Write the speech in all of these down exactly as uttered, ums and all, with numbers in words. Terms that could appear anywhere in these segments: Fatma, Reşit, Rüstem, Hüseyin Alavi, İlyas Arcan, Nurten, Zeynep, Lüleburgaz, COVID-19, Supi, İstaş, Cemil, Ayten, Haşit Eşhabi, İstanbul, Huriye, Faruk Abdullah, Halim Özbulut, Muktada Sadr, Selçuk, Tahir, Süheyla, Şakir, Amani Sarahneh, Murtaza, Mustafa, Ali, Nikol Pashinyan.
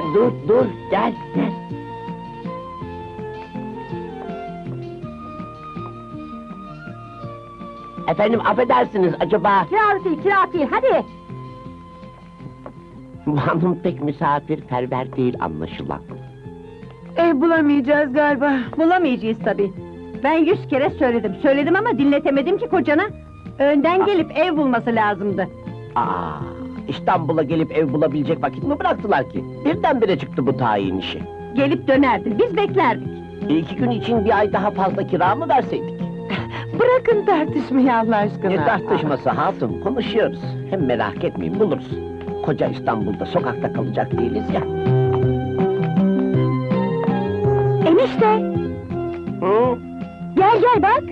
gel, dur, dur, gel, gel. Efendim, affedersiniz acaba... Kiralık değil, kiralık değil, hadi! Bu hanım pek misafirperver değil anlaşılan. Ev bulamayacağız galiba. Bulamayacağız tabii. Ben yüz kere söyledim, söyledim ama dinletemedim ki kocana. Önden Aa. gelip ev bulması lazımdı. Aa, İstanbul'a gelip ev bulabilecek vakit mi bıraktılar ki? Birdenbire çıktı bu tayin işi. Gelip dönerdin, biz beklerdik. Bir iki gün için bir ay daha fazla kira mı verseydik? Bırakın tartışmayı Allah aşkına! Ne tartışması hatun, konuşuyoruz. Hem merak etmeyin, buluruz. Koca İstanbul'da sokakta kalacak değiliz ya. Enişte! Hı? Gel gel bak!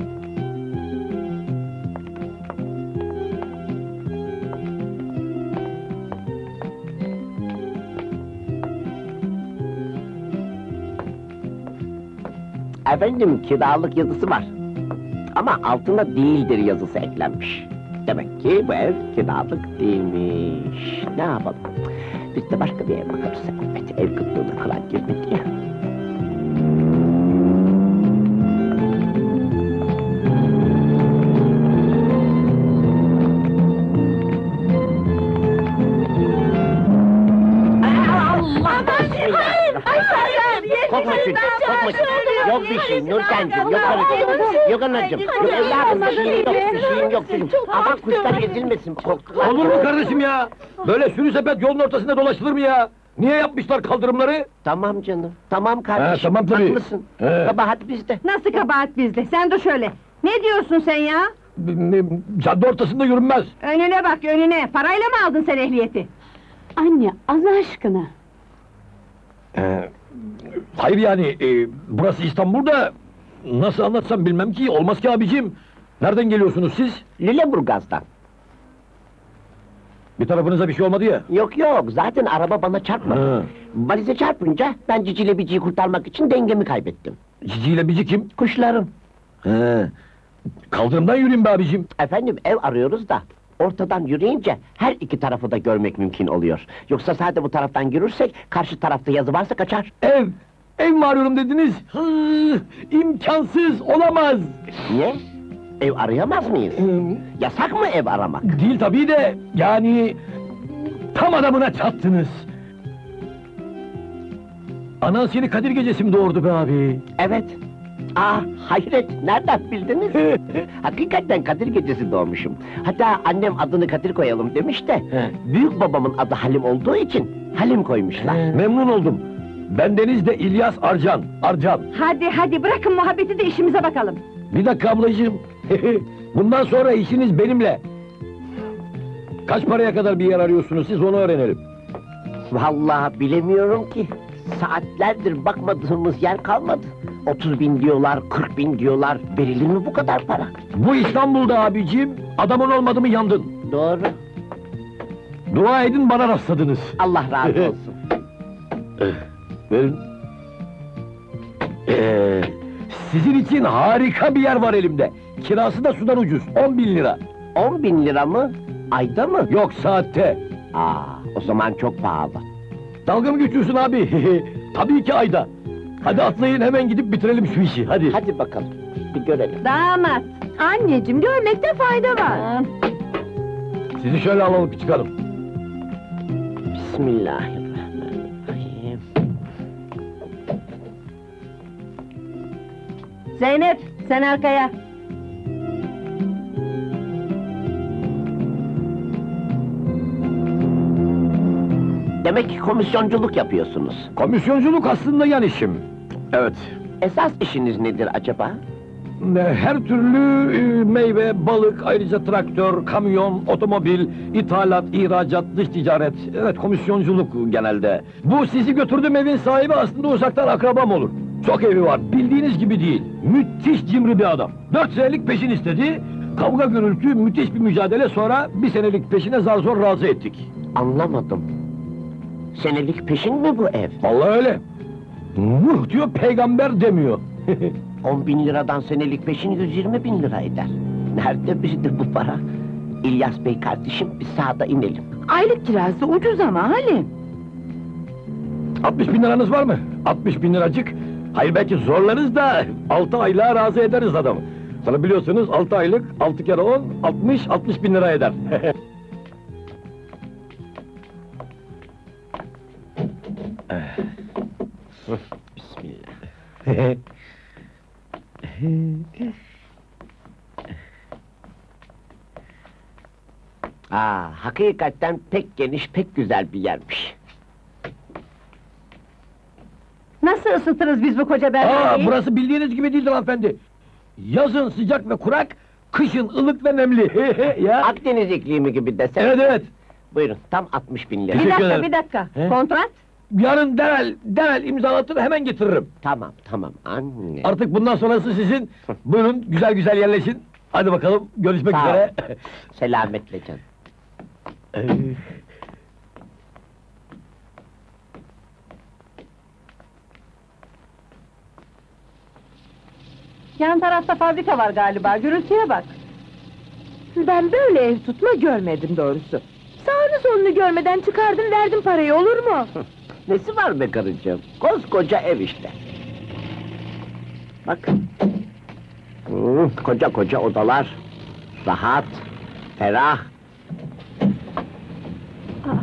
Efendim, kiralık yazısı var. Ama altına değildir yazısı eklenmiş. Demek ki bu ev kiralık değilmiş. Ne yapalım? Biz de başka bir ev bakarız. Evet, ev kıtlığına falan girmek ya. Yok bir şeyim Nurten'cim, yok anacığım, yok anacığım, yok evladım, bir şeyim yok, bir şeyim yok dedim. Ama kuşlar ezilmesin, korktular. Olur mu kardeşim ya? Böyle sürü sepet yolun ortasında dolaşılır mı ya? Niye yapmışlar kaldırımları? Tamam canım, tamam kardeşim, tamam tabii. Haklısın. He. Kabahat bizde. Nasıl kabahat bizde? Sen de şöyle. Ne diyorsun sen ya? Cadde ortasında yürünmez. Önüne bak, önüne. Parayla mı aldın sen ehliyeti? Anne, Allah aşkına. Ee, hayır yani, e, burası İstanbul'da... ...nasıl anlatsam bilmem ki, olmaz ki abicim! Nereden geliyorsunuz siz? Lüleburgaz'dan. Bir tarafınıza bir şey olmadı ya? Yok yok, zaten araba bana çarpmadı. Valize çarpınca, ben Cici'yle Bici'yi kurtarmak için dengemi kaybettim. Cici'yle Bici kim? Kuşlarım. He. Kaldırımdan yürüyeyim be abicim! Efendim, ev arıyoruz da... Ortadan yürüyünce her iki tarafı da görmek mümkün oluyor. Yoksa sadece bu taraftan yürürsek, karşı tarafta yazı varsa kaçar. Ev! Ev mi arıyorum dediniz? Hıı! İmkansız! Olamaz! Niye? Ev arayamaz mıyız? Hmm. Yasak mı ev aramak? Değil tabii de, yani... Tam adamına çattınız! Anan seni Kadir gecesi mi doğurdu be abi? Evet! Aa, hayret! Nereden bildiniz? Hakikaten Kadir gecesi doğmuşum. Hatta annem adını Kadir koyalım demiş de... He. ...büyük babamın adı Halim olduğu için Halim koymuşlar. He. Memnun oldum. Bendeniz de İlyas Arcan, Arcan. Hadi hadi, bırakın muhabbeti de işimize bakalım. Bir dakika ablacığım. Bundan sonra işiniz benimle. Kaç paraya kadar bir yer arıyorsunuz siz, onu öğrenelim. Vallahi bilemiyorum ki. Saatlerdir bakmadığımız yer kalmadı. Otuz bin diyorlar, kırk bin diyorlar, verilir mi bu kadar para? Bu İstanbul'da abicim, adamın olmadı mı yandın! Doğru! Dua edin, bana rastladınız! Allah razı olsun! Verin! Ee, sizin için harika bir yer var elimde! Kirası da sudan ucuz, on bin lira! On bin lira mı? Ayda mı? Yok, saatte! Aa, o zaman çok pahalı! Dalga mı geçiyorsun abi? Tabii ki ayda! Hadi atlayın, hemen gidip bitirelim şu işi, hadi! Hadi bakalım, bir görelim! Damat! Anneciğim, görmekte fayda var! Sizi şöyle alalım, çıkalım! Bismillahirrahmanirrahim! Zeynep, sen arkaya! Demek ki komisyonculuk yapıyorsunuz! Komisyonculuk aslında yan işim! Evet! Esas işiniz nedir acaba? Her türlü meyve, balık, ayrıca traktör, kamyon, otomobil, ithalat, ihracat, dış ticaret... Evet, komisyonculuk genelde! Bu sizi götürdüğüm evin sahibi aslında uzaktan akrabam olur! Çok evi var, bildiğiniz gibi değil! Müthiş cimri bir adam! Dört senelik peşin istedi, kavga gürültü, müthiş bir mücadele sonra... ...bir senelik peşine zar zor razı ettik! Anlamadım! Senelik peşin mi bu ev? Vallahi öyle! Nuh diyor, peygamber demiyor! On bin liradan senelik peşin yüz yirmi bin lira eder! Nerede bizde bu para? İlyas bey kardeşim, bir sağda inelim! Aylık kirası ucuz ama Halim! altmış bin liranız var mı? altmış bin liracık. Hayır belki zorlarız da altı aylığa razı ederiz adamı. Sana biliyorsunuz altı aylık altı kere on altmış altmış bin lira eder. Bismillah. Aa, hakikaten pek geniş, pek güzel bir yermiş. Nasıl ısıtırız biz bu koca berbereyi? Aa, burası bildiğiniz gibi değildir hanımefendi. Yazın sıcak ve kurak, kışın ılık ve nemli. Ya. Akdeniz iklimi gibi desene. Evet, evet. Buyurun, tam altmış bin lira. Bir dakika, bir dakika. He? Kontrat? Yarın derhal, derhal imzalatır, hemen getiririm. Tamam, tamam anne. Artık bundan sonrası sizin. Buyurun, güzel güzel yerleşin. Hadi bakalım, görüşmek Sağ üzere. Selametle canım. Yan tarafta fabrika var galiba, gürültüye bak. Ben böyle ev tutma görmedim doğrusu. Sağını solunu görmeden çıkardın, verdin parayı, olur mu? Nesi var be karıcığım? Koskoca ev işte. Bak. Hmm, koca koca odalar. Rahat, ferah. Ah.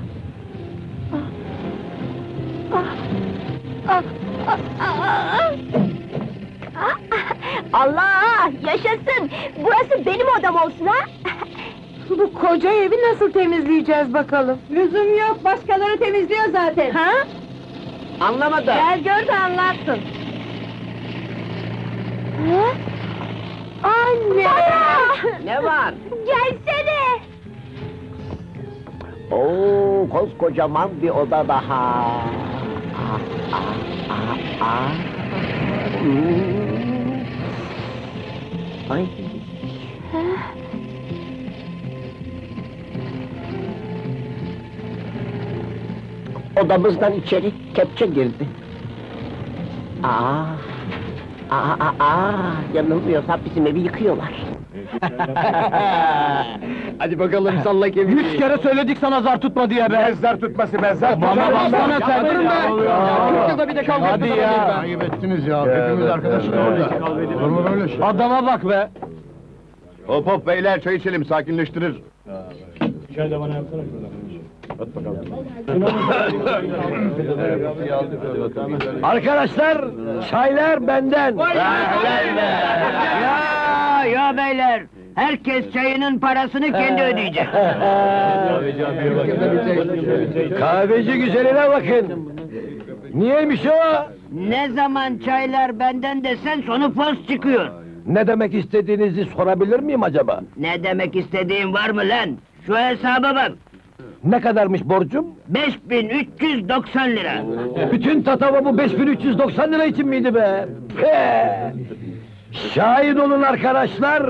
Ah. Ah. Ah. Ah. Ah. Allah! Yaşasın! Burası benim odam olsun ha! Bu koca evi nasıl temizleyeceğiz bakalım? Lüzum yok, başkaları temizliyor zaten! Ha? Anlamadım! Gel gör de anlarsın! Ha? Anne! Bana! Ne var? Gelsene! Oo, koskocaman bir oda daha! Ah, ah, ah, ah! Ay! Ha? Odamızdan içeri kepçe girdi. Aa, aa, aa, yanılmıyorsa bizim evi yıkıyorlar. Hadi bakalım salla kemiği. Üç kere söyledik sana zar tutma diye be. Zar tutması, ben zar tutma. Bana bana sardırın be. Üç kere bir de kavga ettiniz be. Ayıp ettiniz ya, hepimiz arkadaşız olduk. Adama bak be. Hop hop beyler, çay içelim, sakinleştirir. Çay da bana yapsana şuradan. Arkadaşlar, çaylar benden! Ya, ya beyler! Herkes çayının parasını kendi ödeyecek! Kahveci güzeline bakın! Niyeymiş o? Ne zaman çaylar benden desen sonu post çıkıyor! Ne demek istediğinizi sorabilir miyim acaba? Ne demek istediğin var mı lan? Şu hesaba bak! Ne kadarmış borcum? beş bin üç yüz doksan lira! Bütün tatava bu beş bin üç yüz doksan lira için miydi be? Pee! Şahit olun arkadaşlar!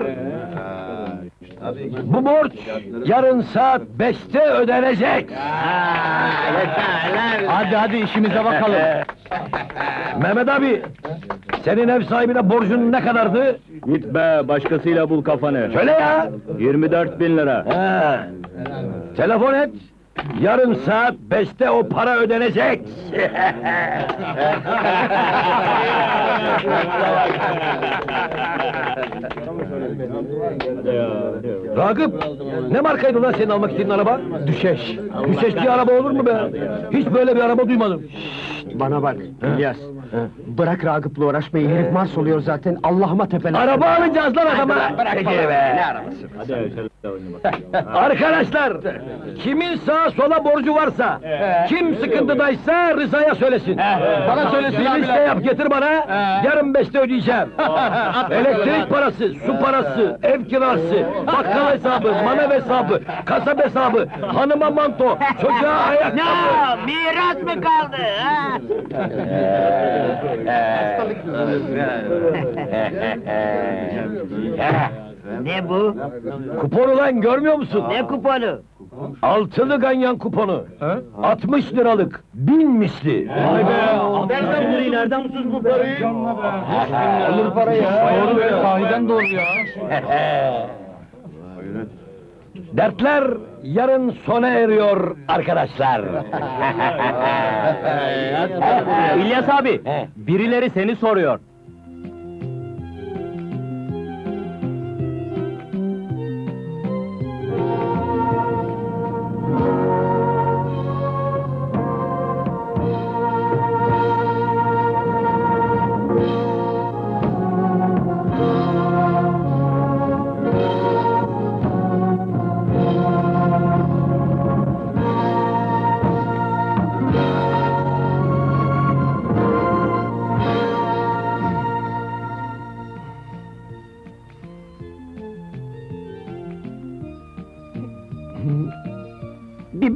Bu borç yarın saat beşte ödenecek! Hadi hadi işimize bakalım! Mehmet abi! Senin ev sahibine borcun ne kadardı? Git be, başkasıyla bul kafanı! Söyle ya! yirmi dört bin lira! He. Telefon et, yarın saat beşte o para ödenecek! Ragıp, ne markaydı lan senin almak istediğin araba? Düşeş! Düşeş diye araba olur mu be? Hiç böyle bir araba duymadım! Şşşt, bana bak İlyas! Bırak Ragıp'la uğraşmayı, herif mars oluyor zaten, Allah'ıma tepeler! Araba alacağız lan adama! Bırak bana be! Ne arabası? Arkadaşlar! Kimin sağa sola borcu varsa, kim sıkıntıdaysa Rıza'ya söylesin! Bana söylesin, liste yap getir bana, yarın beşte ödeyeceğim! Elektrik parası, su parası, ev kirası, bakkal hesabı, manav hesabı, kasap hesabı, hanıma manto, çocuğa ayakkabı! Ya, miras mı kaldı? Ne bu? Kuponu lan, görmüyor musun? Ne kuponu? Altılı ganyan kuponu! He? altmış liralık, bin misli! Vay be! Nereden bulayım, nereden mutsuz bu parayı? Olur para ya! Sahiden doğru ya! Dertler yarın sona eriyor arkadaşlar. İlyas abi, birileri seni soruyor.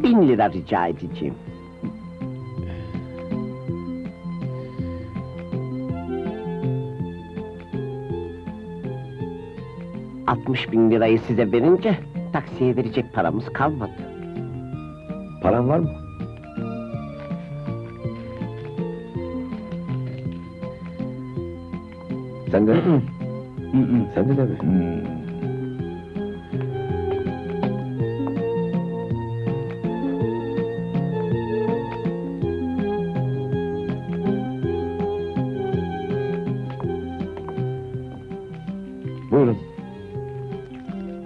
Bin lira rica edeceğim. Altmış bin lirayı size verince taksiye verecek paramız kalmadı. Paran var mı? Sen de? Sen de mi?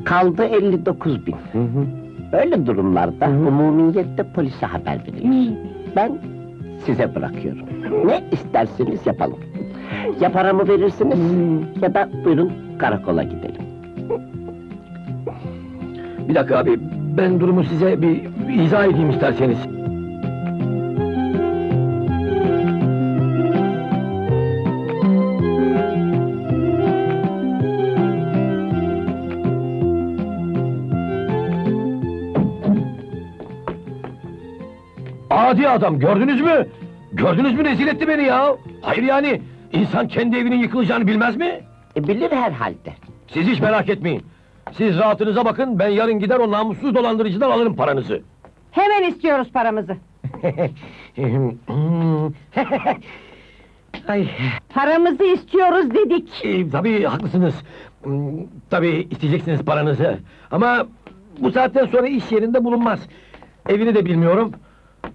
Kaldı elli dokuz bin. Hı hı. Böyle durumlarda hı hı. umumiyette polise haber verilir. Ben size bırakıyorum. Ne isterseniz yapalım. Ya paramı verirsiniz hı. ya da buyurun karakola gidelim. Bir dakika abi, ben durumu size bir izah edeyim isterseniz. Adi adam, gördünüz mü? Gördünüz mü, rezil etti beni ya! Hayır yani, insan kendi evinin yıkılacağını bilmez mi? E, bilir herhalde. Siz hiç merak etmeyin. Siz rahatınıza bakın, ben yarın gider o namussuz dolandırıcıdan alırım paranızı. Hemen istiyoruz paramızı. Ay. Paramızı istiyoruz dedik. E, tabii haklısınız. Tabii isteyeceksiniz paranızı. Ama bu saatten sonra iş yerinde bulunmaz. Evini de bilmiyorum.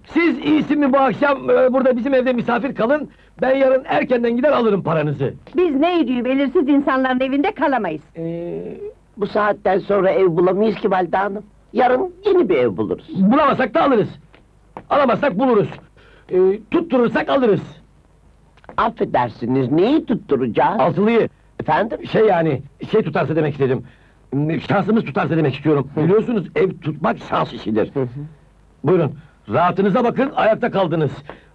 Siz iyisi mi bu akşam e, burada bizim evde misafir kalın, ben yarın erkenden gider alırım paranızı. Biz ne ediyor belirsiz insanların evinde kalamayız. Ee, bu saatten sonra ev bulamayız ki valide hanım. Yarın yeni bir ev buluruz. Bulamasak da alırız. Alamazsak buluruz. Ee, tutturursak alırız. Affedersiniz, neyi tutturacağız? Altılıyı. Efendim? Şey yani, şey tutarsa demek istedim. Şansımız tutarsa demek istiyorum. Hı. Biliyorsunuz ev tutmak şans işidir. Hı hı. Buyurun. Rahatınıza bakın, ayakta kaldınız.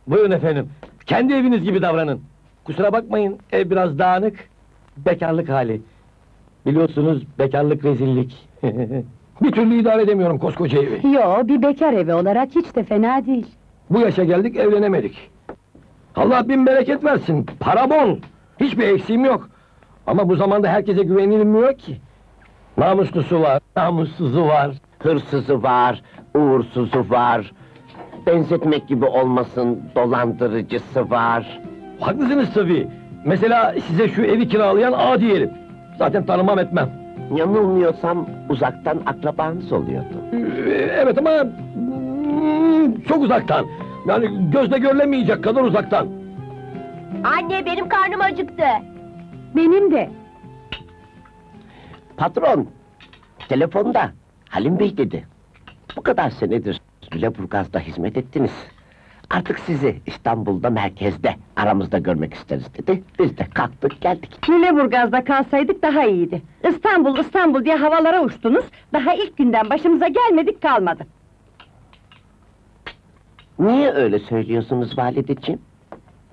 Buyurun efendim, kendi eviniz gibi davranın. Kusura bakmayın, ev biraz dağınık, bekarlık hali. Biliyorsunuz, bekarlık rezillik. Bir türlü idare edemiyorum koskoca evi. Yo, bir bekar evi olarak hiç de fena değil. Bu yaşa geldik, evlenemedik. Allah bin bereket versin, para bol. Hiçbir eksiğim yok. Ama bu zamanda herkese güvenilmiyor ki. Namuslusu var, namussuzu var, hırsızı var, uğursuzu var. Benzetmek gibi olmasın, dolandırıcısı var. Haklısınız tabii. Mesela size şu evi kiralayan ağa diyelim. Zaten tanımam etmem. Yanılmıyorsam uzaktan akrabanız oluyordu. Evet ama çok uzaktan. Yani gözle görülemeyecek kadar uzaktan. Anne, benim karnım acıktı. Benim de. Patron, telefonda Halim Bey dedi. Bu kadar senedir Lüleburgaz'da hizmet ettiniz. Artık sizi İstanbul'da merkezde, aramızda görmek isteriz dedi. Biz de kalktık geldik. Lüleburgaz'da kalsaydık daha iyiydi. İstanbul, İstanbul diye havalara uçtunuz. Daha ilk günden başımıza gelmedik kalmadı. Niye öyle söylüyorsunuz valideciğim?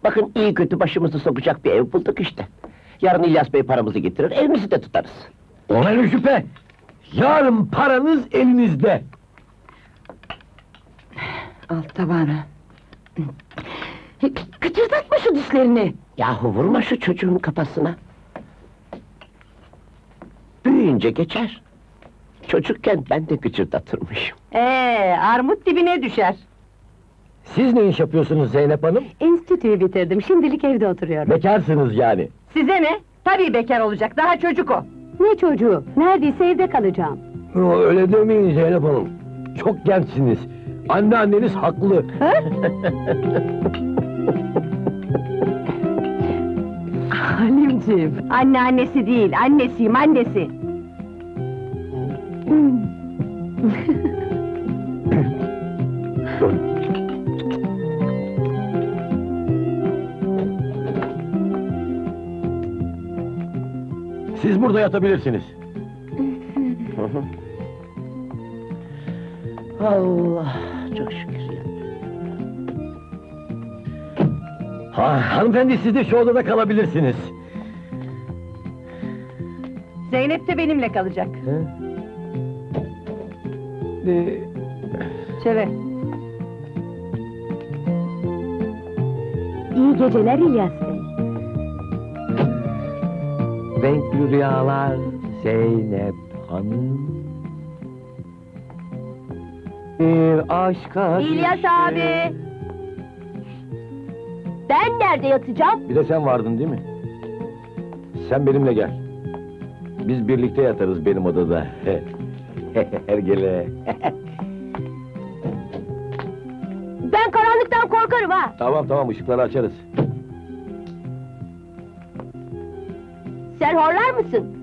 Bakın iyi kötü başımızı sokacak bir ev bulduk işte. Yarın İlyas Bey paramızı getirir, evimizi de tutarız. Ona ne şüphe? Yarın paranız elinizde. Al tabağını. Kıçırdatma şu dişlerini! Yahu vurma şu çocuğun kafasına! Büyüyünce geçer. Çocukken ben de kıçırdatırmışım. Ee, armut dibine düşer. Siz ne iş yapıyorsunuz Zeynep hanım? Enstitüyü bitirdim, şimdilik evde oturuyorum. Bekarsınız yani! Size ne? Tabii bekar olacak, daha çocuk o! Ne çocuğu? Neredeyse evde kalacağım. Öyle demeyin Zeynep Hanım. Çok gençsiniz. Anneanneniz haklı. Ha? Halimciğim. Anneannesi değil, annesiyim, annesi. Siz burada yatabilirsiniz. Allah, çok şükür. Ha, hanımefendi, siz de şu odada kalabilirsiniz. Zeynep de benimle kalacak. Ee... Çevre. İyi geceler İlyas Bey. Renkli rüyalar Zeynep Hanım. Bir aşka İlyas düştü. Abi! Ben nerede yatacağım? Bir de sen vardın değil mi? Sen benimle gel. Biz birlikte yatarız benim odada. Hergele. Ben karanlıktan korkarım ha! Tamam tamam, ışıkları açarız. Sen horlar mısın?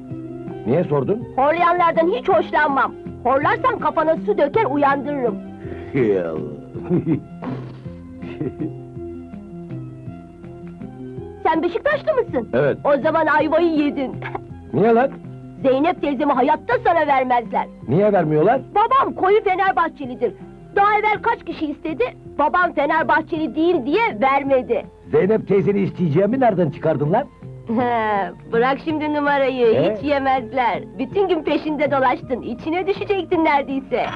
Niye sordun? Horlayanlardan hiç hoşlanmam. Horlarsam kafana su döker, uyandırırım. Sen Beşiktaşlı mısın? Evet. O zaman ayvayı yedin. Niye lan? Zeynep teyzemi hayatta sana vermezler. Niye vermiyorlar? Babam koyu Fenerbahçelidir. Daha evvel kaç kişi istedi, babam Fenerbahçeli değil diye vermedi. Zeynep teyzeni isteyeceğimi nereden çıkardın lan? He, bırak şimdi numarayı, He? hiç yemezler. Bütün gün peşinde dolaştın, içine düşecektin neredeyse.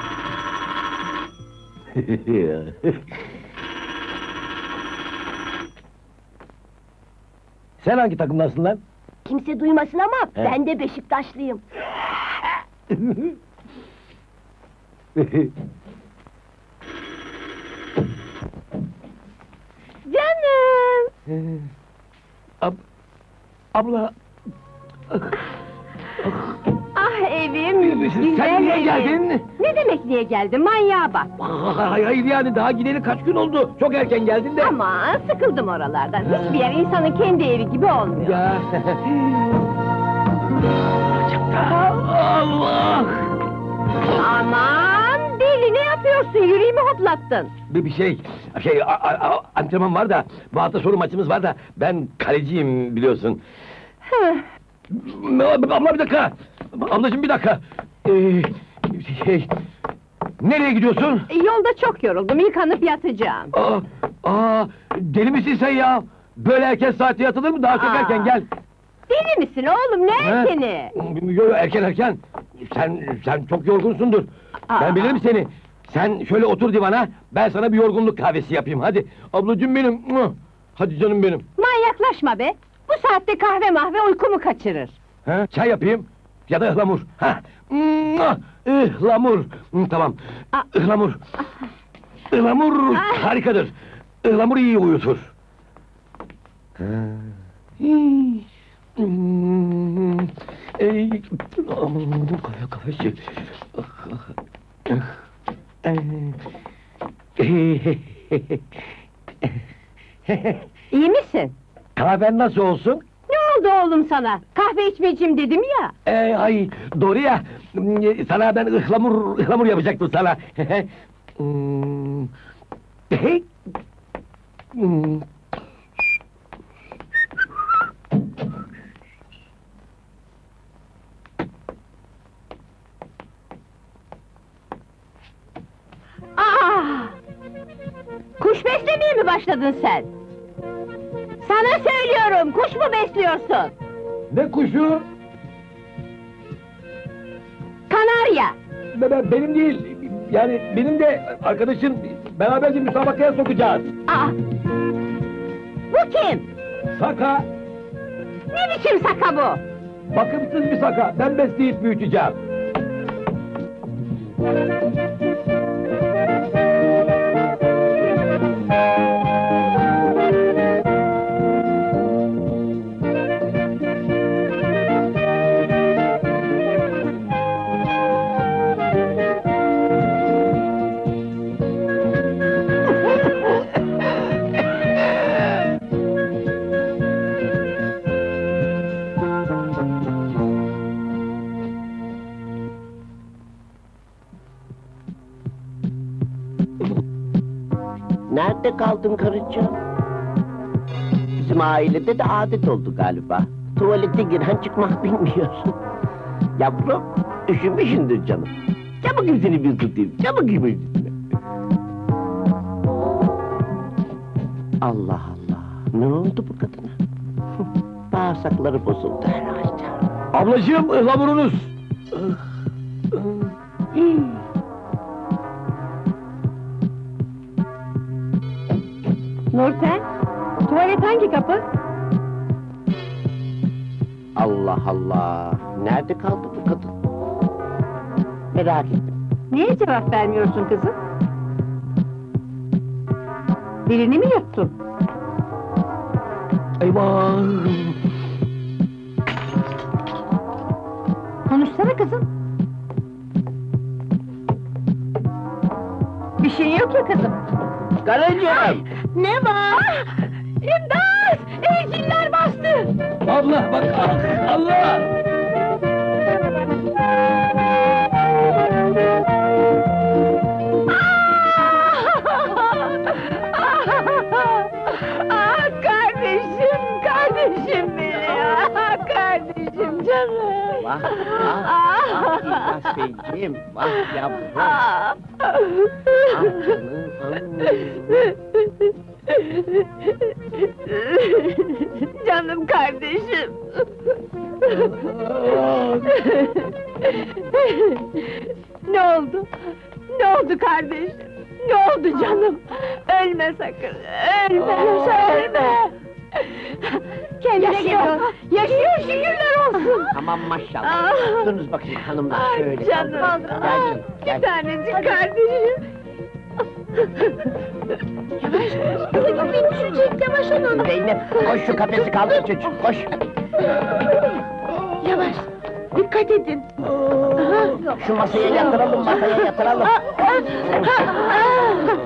Sen hangi takımdansın lan? Kimse duymasın ama He? ben de Beşiktaşlıyım. Canım! Ab abla... Ah evim, güzel evim! Sen niye geldin? Ne demek niye geldin, manyağa bak! Hayır yani, daha gideli kaç gün oldu, çok erken geldin de! Aman, sıkıldım oralardan, hiçbir yer insanın kendi evi gibi olmuyor! Ya. Allah! Aman, deli ne yapıyorsun, yüreğimi hoplattın! Bir, bir şey, şey, a, a, antrenman var da, bu hafta soru maçımız var da, ben kaleciyim biliyorsun! Abla bir dakika! Ablacığım bir dakika! Ee, şey... Nereye gidiyorsun? Yolda çok yoruldum, yıkanıp yatacağım! Aa, aa, deli misin sen ya? Böyle erken saatte yatılır mı? Daha çok aa, erken gel! Deli misin oğlum, ne erkeni? Yok erken erken! Sen, sen çok yorgunsundur! Aa. Ben bilirim seni! Sen şöyle otur divana, ben sana bir yorgunluk kahvesi yapayım, hadi! Ablacığım benim! Hadi canım benim! Manyaklaşma be! Bu saatte kahve mahve uykumu kaçırır! He, çay yapayım! Ya da ıhlamur! Ha. Ihlamur! Tamam! A Ihlamur! A Ihlamur A harikadır! Ihlamur iyi uyutur! Kafa kafa şey! İyi misin? Kahven nasıl olsun? Ne oldu oğlum sana? Kahve içmeyeceğim dedim ya! Ee, ay, doğru ya! Sana ben ıhlamur, ıhlamur yapacaktım sana! Aa! Kuş beslemeye mi başladın sen? Sana söylüyorum, kuş mu besliyorsun? Ne kuşu? Kanarya! Be benim değil, yani benim de arkadaşım, beraberce müsabakaya sokacağız! Aa! Bu kim? Saka! Ne biçim saka bu? Bakımsız bir saka, ben besleyip büyüteceğim! nerede kaldın karıcığım? Bizim ailede de adet oldu galiba. Tuvalete giren çıkmak bilmiyorsun. Yavrum, üşümüşsündür canım. Gel bakayım seni bir tutayım, gel bakayım. Allah Allah, ne oldu bu kadına? Bağırsakları bozuldu herhalde. Ablacığım, ıhlamurunuz! Nurten, tuvalet hangi kapı? Allah Allah, nerede kaldı bu kadın? Merak ettim. Niye cevap vermiyorsun kızım? Birini mi yuttun? Eyvah! Konuşsana kızım! Bir şey yok ya kızım! Karıcığım! Ne var? İmdat! Erginler bastı! Allah bak! Allah! Ah kardeşim, kardeşim benim ya! Kardeşim canım! Vah, vah, vah İlaçeyim, vah yavrum! Ah canım, anladım! Canım kardeşim! Ne oldu? Ne oldu kardeşim? Ne oldu canım? Ölme sakın! Ölme! Ölme! Kendine gel! Yaşıyor, şükürler olsun! Aman maşallah! Durunuz bakın hanımlar, şöyle! Canım! Bir tanecik kardeşim! Yavaş, kızım beni düşürecek, yavaş olun! Zeynep, koş şu kafesi kaldır çocuk, koş! Yavaş, dikkat edin! Şu masaya yatıralım, masaya yatıralım!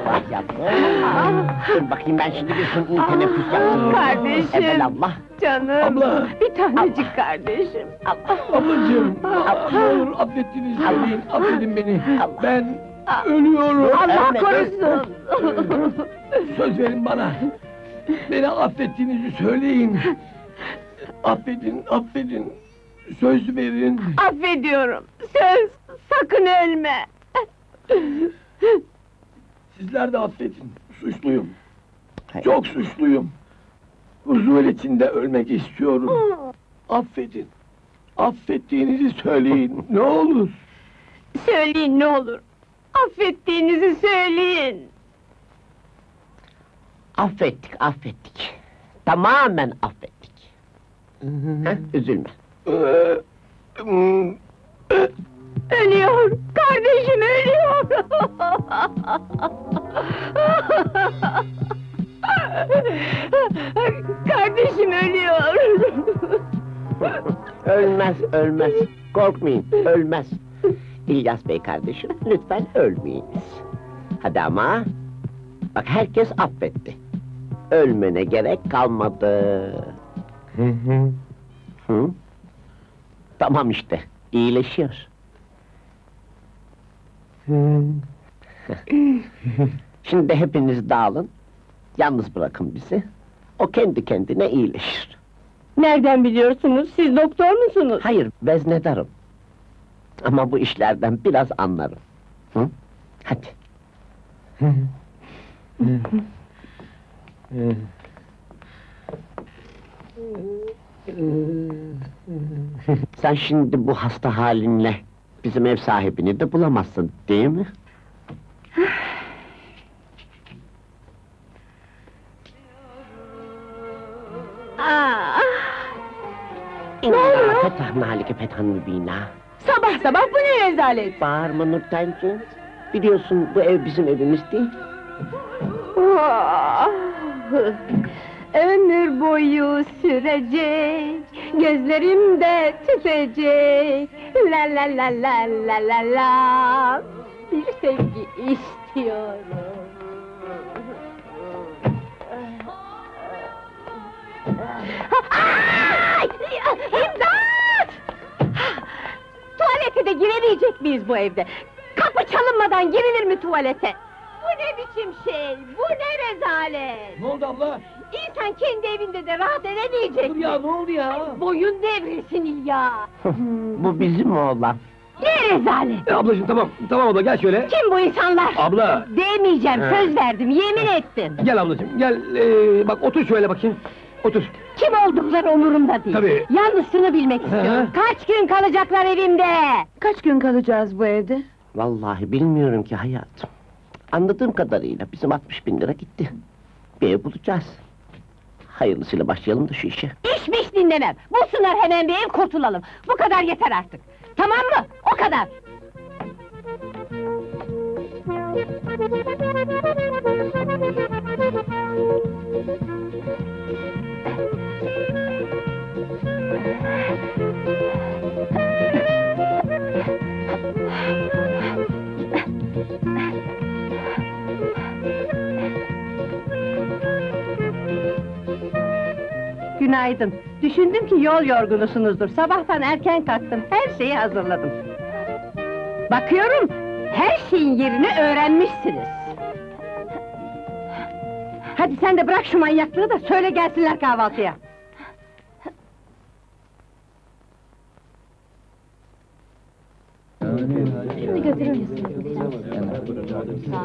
Vah yavrum! Dur bakayım, ben şimdi bir sürü teneffüs yaptım! Kardeşim! Evelallah! Canım! Abla! Bir tanecik kardeşim! Ablacığım! Ne olur affettiniz beni, affedin beni! Ben... Ölüyorum! Allah korusun! Söz verin bana! Beni affettiğinizi söyleyin! Affedin, affedin! Söz verin! Affediyorum! Söz! Sakın ölme! Sizler de affedin! Suçluyum! Çok suçluyum! Huzur içinde ölmek istiyorum! Affedin! Affettiğinizi söyleyin! Ne olur! Söyleyin ne olur! Affettiğinizi söyleyin! Affettik, affettik! Tamamen affettik! Heh, üzülme! Ölüyor! Kardeşim ölüyor! Kardeşim ölüyor! Ölmez, ölmez! Korkmayın, ölmez! İlyas bey kardeşim, lütfen ölmeyiniz! Hadi ama! Bak herkes affetti! Ölmene gerek kalmadı! Hı hı! Hı? Tamam işte, iyileşiyor! Hı. Şimdi hepiniz dağılın! Yalnız bırakın bizi! O kendi kendine iyileşir! Nereden biliyorsunuz, siz doktor musunuz? Hayır, veznedarım! Ama bu işlerden biraz anlarım. Hı? Hadi. Sen şimdi bu hasta halinle bizim ev sahibini de bulamazsın, değil mi? Ne oluyor? Fethan Malike Fethan Bina. Sabah sabah bu ne rezalet! Bağırma Nurten'cim! Biliyorsun bu ev bizim evimiz değil. Ömür boyu sürecek, gözlerimde tütecek. La la la la la la la. Bir sevgi istiyorum. İmdat! Tuvalete de giremeyecek miyiz bu evde? Kapı çalınmadan girilir mi tuvalete? Bu Bu ne biçim şey? Bu ne rezalet? Ne oldu abla? İnsan kendi evinde de rahat edemeyecek. Dur ya, ne oldu ya? Ay, boyun devrilsin İlyas. Bu bizim oğlan. Ne rezalet! E, ablacığım tamam, tamam abla gel şöyle. Kim bu insanlar? Abla! Değmeyeceğim, he. Söz verdim, yemin ettim. Gel ablacığım, gel, ee, bak otur şöyle bakayım. Otur. Kim oldukları umurumda değil. Tabii. Yalnız şunu bilmek istiyorum, he. Kaç gün kalacaklar evimde? Kaç gün kalacağız bu evde? Vallahi bilmiyorum ki hayatım. Anladığım kadarıyla bizim altmış bin lira gitti. Bir ev bulacağız. Hayırlısıyla başlayalım da şu işe. İşmiş dinlemem, bulsunlar hemen bir ev kurtulalım. Bu kadar yeter artık. Tamam mı? O kadar! Günaydın. Düşündüm ki yol yorgunusunuzdur. Sabahtan erken kalktım, her şeyi hazırladım. Bakıyorum, her şeyin yerini öğrenmişsiniz. Hadi sen de bırak şu manyaklığı da söyle gelsinler kahvaltıya. Şimdi götürür müsün? Sağ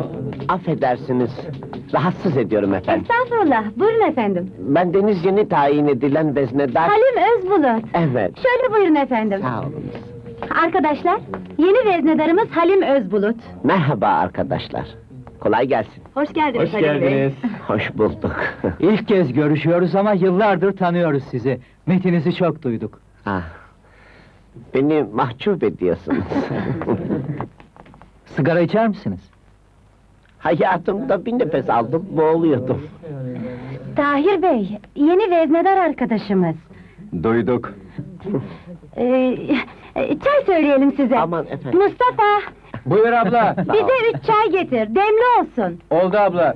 olun. Affedersiniz, rahatsız ediyorum efendim. Estağfurullah, buyurun efendim. Ben Deniz yeni tayin edilen veznedar... Halim Özbulut. Evet. Şöyle buyurun efendim. Sağ olun. Arkadaşlar, yeni veznedarımız Halim Özbulut. Merhaba arkadaşlar. Kolay gelsin. Hoş geldiniz. Hoş geldiniz. Hoş bulduk. İlk kez görüşüyoruz ama yıllardır tanıyoruz sizi. Metinizi çok duyduk. Ah. Beni mahcup ediyorsunuz. Sigara içer misiniz? Hayatımda bir nefes aldım, boğuluyordum. Tahir Bey, yeni veznedar arkadaşımız. Duyduk. ee, çay söyleyelim size. Aman efendim. Mustafa! Buyur abla! Bize üç çay getir, demli olsun. Oldu abla.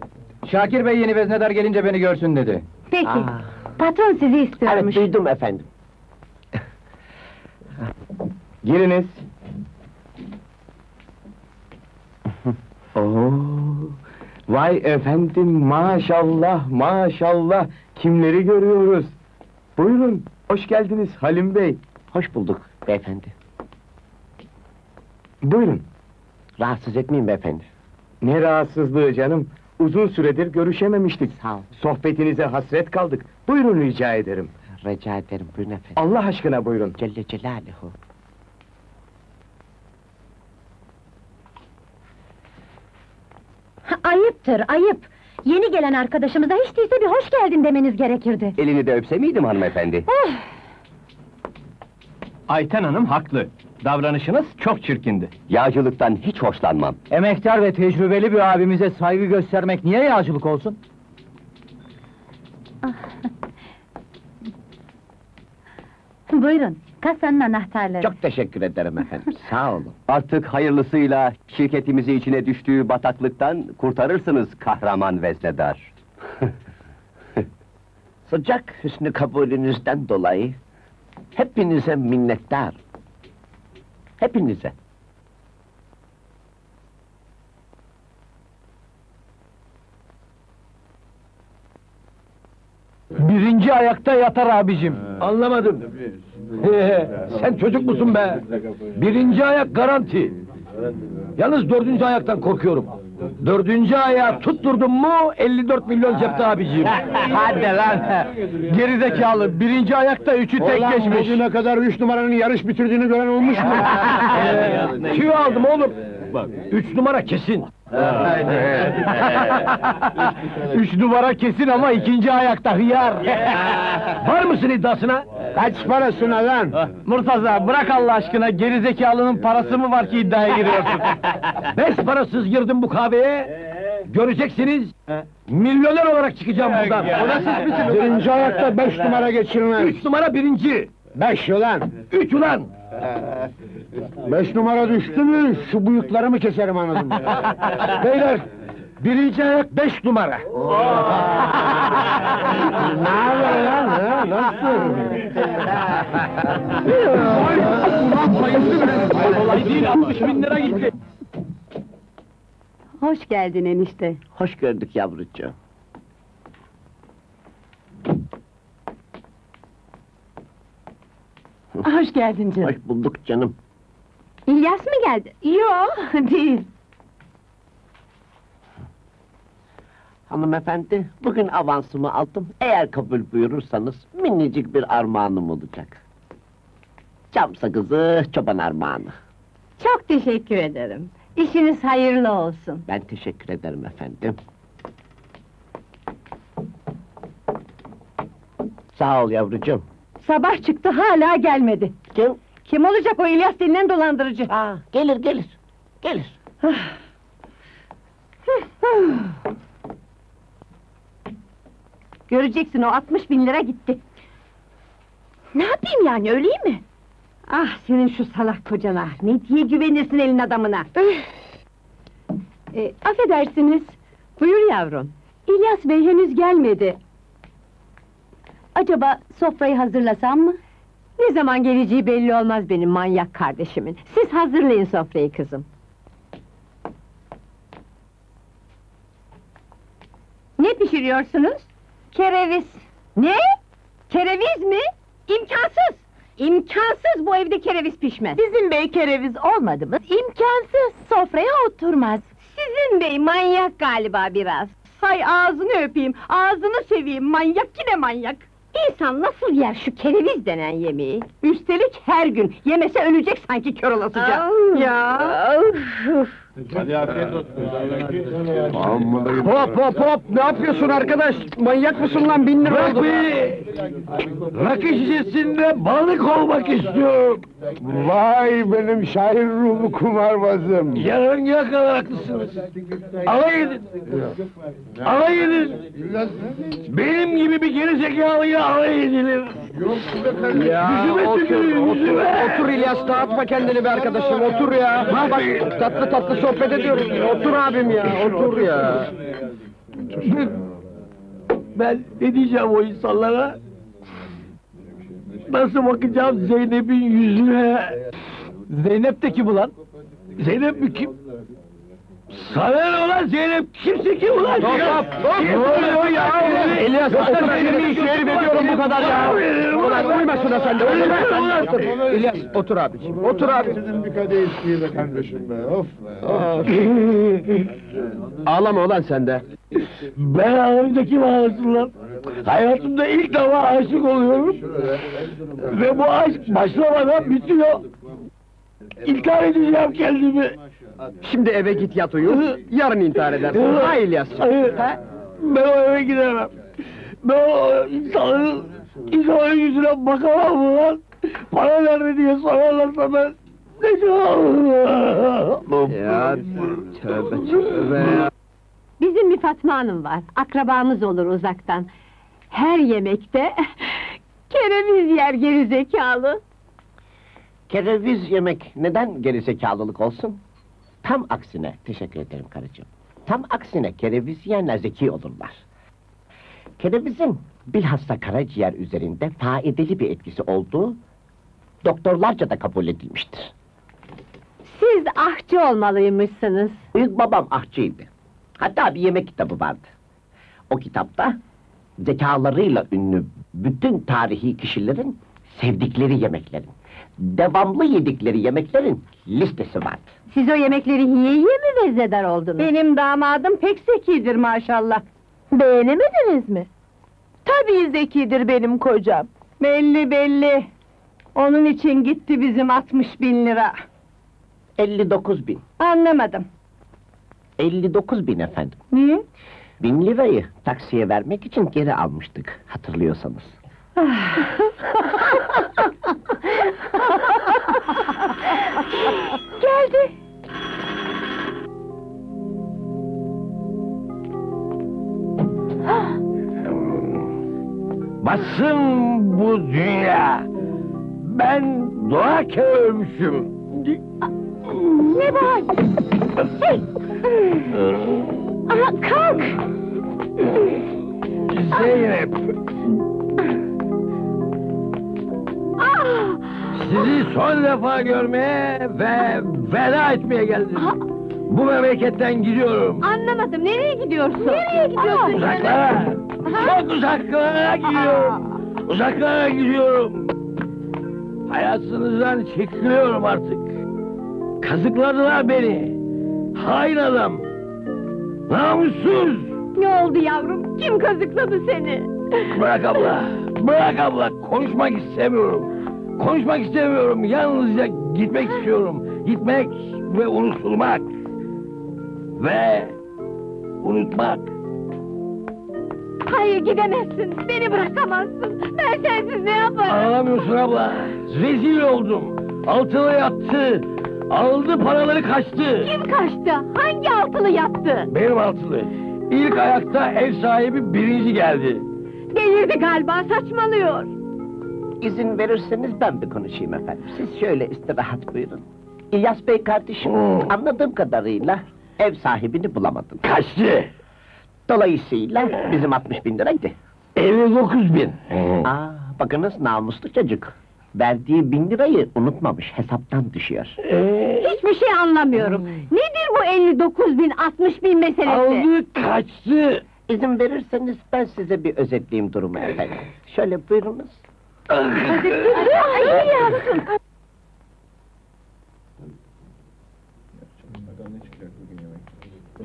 Şakir Bey yeni veznedar gelince beni görsün dedi. Peki. Aa. Patron sizi istiyormuş. Evet, duydum efendim. Giriniz. Oo, vay efendim, maşallah, maşallah! Kimleri görüyoruz? Buyurun, hoş geldiniz Halim Bey. Hoş bulduk beyefendi. Buyurun. Rahatsız etmeyin beyefendi. Ne rahatsızlığı canım? Uzun süredir görüşememiştik. Sağ ol. Sohbetinize hasret kaldık. Buyurun rica ederim. Rica ederim, buyurun efendim. Allah aşkına buyurun. Celle Celaluhu. Ayıptır, ayıp! Yeni gelen arkadaşımıza hiç değilse bir hoş geldin demeniz gerekirdi. Elini de öpse miydim hanımefendi? Eh. Ayten hanım haklı. Davranışınız çok çirkindi. Yağcılıktan hiç hoşlanmam. Emektar ve tecrübeli bir abimize saygı göstermek niye yağcılık olsun? Buyurun, kasanın anahtarları. Çok teşekkür ederim efendim, sağ olun. Artık hayırlısıyla şirketimizi içine düştüğü bataklıktan kurtarırsınız kahraman veznedar. Sıcak hüsnü kabulünüzden dolayı hepinize minnettar. Hepinize. Birinci ayakta yatar abicim. Ee, Anlamadım. Sen çocuk musun be? Birinci ayak garanti. Yalnız dördüncü ayaktan korkuyorum. Dördüncü ayağı tutturdum mu elli dört milyon cepte abicim. Hadi lan! Gerizekalı, birinci ayakta üçü tek olan geçmiş. Bugüne kadar üç numaranın yarış bitirdiğini gören olmuş mu? ee, tüy aldım oğlum. Bak, üç numara kesin. Üç numara kesin ama ikinci ayakta hıyar. Var mısın iddiasına? Kaç parasına lan? Murtaza, bırak Allah aşkına, gerizekalının parası mı var ki iddiaya giriyorsun? Beş parasız girdim bu kahveye. Göreceksiniz, milyoner olarak çıkacağım buradan. O da siz misiniz? Birinci ayakta beş numara geçirmez. Üç numara birinci. Beş ulan! Üç ulan! Beş numara düştü mü, şu bıyıklarımı keserim anladım. Beyler, birinci ayak beş numara! Ne haber lan? Nasıl? Ulan bayıldı be! Kolay değil, altmış bin lira gitti! Hoş geldin enişte. Hoş gördük yavrucuğum. Hoş geldin canım. Hoş bulduk canım. İlyas mı geldi? Yok, değil. Hanımefendi, bugün avansımı aldım. Eğer kabul buyurursanız, minicik bir armağanım olacak. Çam sakızı, çoban armağanı. Çok teşekkür ederim. İşiniz hayırlı olsun. Ben teşekkür ederim efendim. Sağ ol yavrucuğum. Sabah çıktı, hala gelmedi. Kim? Kim olacak o İlyas denilen dolandırıcı? Aa, gelir, gelir. Gelir. Göreceksin, o altmış bin lira gitti. Ne yapayım yani, öleyim mi? Ah, senin şu salak kocana! Ne diye güvenirsin elin adamına? Öf! E, affedersiniz, buyur yavrum. İlyas bey henüz gelmedi. Acaba sofrayı hazırlasam mı? Ne zaman geleceği belli olmaz benim manyak kardeşimin. Siz hazırlayın sofrayı kızım. Ne pişiriyorsunuz? Kereviz. Ne? Kereviz mi? İmkansız! İmkansız, bu evde kereviz pişmez! Bizim bey kereviz olmadı mı, imkansız! Sofraya oturmaz! Sizin bey manyak galiba biraz! Hay ağzını öpeyim, ağzını seveyim, manyak yine manyak! İnsan nasıl yer şu kereviz denen yemeği? Üstelik her gün, yemese ölecek sanki kör olasıca! Ya! Hadi afiyet olsun! Hop hop hop! Ne yapıyorsun arkadaş? Manyak mısın lan, bin lira oldu! Rakı şişesinde balık olmak istiyorum! Vay benim şair ruhlu kumarbazım! Yarın kadar haklısınız! Alay edin! Alay edin! Benim gibi bir gerizekalıya alay edilir! Yüzüme tükürün, yüzüme! Otur İlyas, dağıtma kendini be arkadaşım, otur ya! Bak, tatlı tatlı sohbet ediyoruz, otur abim ya, otur ya! Ben ne diyeceğim o insanlara? Nasıl bakacağım Zeynep'in yüzüne? Zeynep de kim ulan? Zeynep mi kim? Sana ne ulan Zeynep? Kimsin ki ulan? Hop hop! Ne oluyor ya? İlyas, otur benim iş yerim ediyorum bu kadar ya! Ulan uyma şuna sen de! İlyas, otur abiciğim, otur abiciğim! Sizin bir kadeh isteği be kardeşim be, of be! Ağlama ulan sen de! Ben ağlayınca kim ağlasın lan? Hayatımda ilk defa aşık oluyorum! Ve bu aşk başlamadan bitiyor! İntihar edeceğim kendimi! Şimdi eve git yat uyu, yarın intihar edersin, ha İlyas'cığım? Ben o eve gidemem! Ben o insanın, insanın yüzüne bakamam mı lan? Para verdi diye sorarlarsa ben... Ne canım? Ya tövbe tövbe ya! Bizim bir Fatma hanım var, akrabamız olur uzaktan. Her yemekte kereviz yer gerizekalı! Kereviz yemek neden gerizekalılık olsun? Tam aksine, teşekkür ederim karıcığım. Tam aksine kereviz yiyenler zeki olurlar. Kerevizin bilhassa karaciğer üzerinde faydalı bir etkisi olduğu doktorlarca da kabul edilmiştir. Siz ahçı olmalıymışsınız. Büyük babam ahçıydı. Hatta bir yemek kitabı vardı. O kitapta zekalarıyla ünlü bütün tarihi kişilerin sevdikleri yemeklerin, devamlı yedikleri yemeklerin listesi vardı. Siz o yemekleri yiye yiye mi vezzedar oldunuz? Benim damadım pek zekidir maşallah! Beğenemediniz mi? Tabii zekidir benim kocam! Belli belli! Onun için gitti bizim altmış bin lira! elli dokuz bin! Anlamadım! elli dokuz bin efendim! Niye? Bin lirayı taksiye vermek için geri almıştık, hatırlıyorsanız! Geldi! Basın bu dünya! Ben doğarken ölmüşüm! Ne var? Hey! Aha, kalk! Zeynep! Sizi son defa görmeye ve veda etmeye geldim. Aa. Bu memleketten gidiyorum. Anlamadım, nereye gidiyorsun? Nereye gidiyorsun? Aa, uzaklara, ha? Çok uzaklara gidiyorum. Aa. Uzaklara gidiyorum. Hayatınızdan çekiliyorum artık. Kazıkladılar beni. Hain adam. Namussuz. Ne oldu yavrum? Kim kazıkladı seni? Bırak abla, bırak abla. Konuşmak istemiyorum. Konuşmak istemiyorum. Yalnızca gitmek istiyorum. Gitmek ve unutulmak. Ve unutmak. Hayır, gidemezsin. Beni bırakamazsın. Ben sensiz ne yaparım? Anlamıyorsun abla. Rezil oldum. Altılı yattı. Aldı paraları, kaçtı. Kim kaçtı? Hangi altılı yattı? Benim altılı. İlk ayakta ev sahibi birinci geldi. Delirdi galiba, saçmalıyor. İzin verirseniz ben bir konuşayım efendim. Siz şöyle istirahat buyurun. İlyas Bey kardeşim, hmm. anladığım kadarıyla ev sahibini bulamadın. Kaçtı! Dolayısıyla bizim altmış bin liraydı. elli dokuz bin! Hmm. Aa, bakınız namuslu çocuk. Verdiği bin lirayı unutmamış, hesaptan düşüyor. Ee... Hiçbir şey anlamıyorum. Nedir bu elli dokuz bin, altmış bin meselesi? Aldı, kaçtı! İzin verirseniz ben size bir özetleyeyim durumu efendim. Şöyle buyurunuz.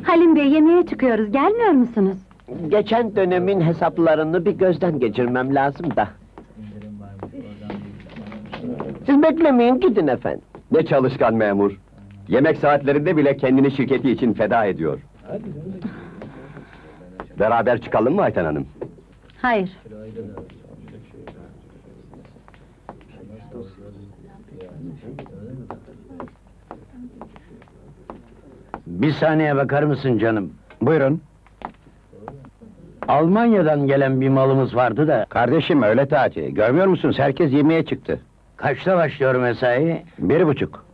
Halim Bey, yemeğe çıkıyoruz, gelmiyor musunuz? Geçen dönemin hesaplarını bir gözden geçirmem lazım da. Siz beklemeyin, gidin efendim. Ne çalışkan memur! Yemek saatlerinde bile kendini şirketi için feda ediyor. Beraber çıkalım mı Ayten Hanım? Hayır. Bir saniye bakar mısın canım? Buyurun. Almanya'dan gelen bir malımız vardı da... Kardeşim öyle tatil, görmüyor musunuz? Herkes yemeğe çıktı. Kaçta başlıyor mesai? Bir buçuk.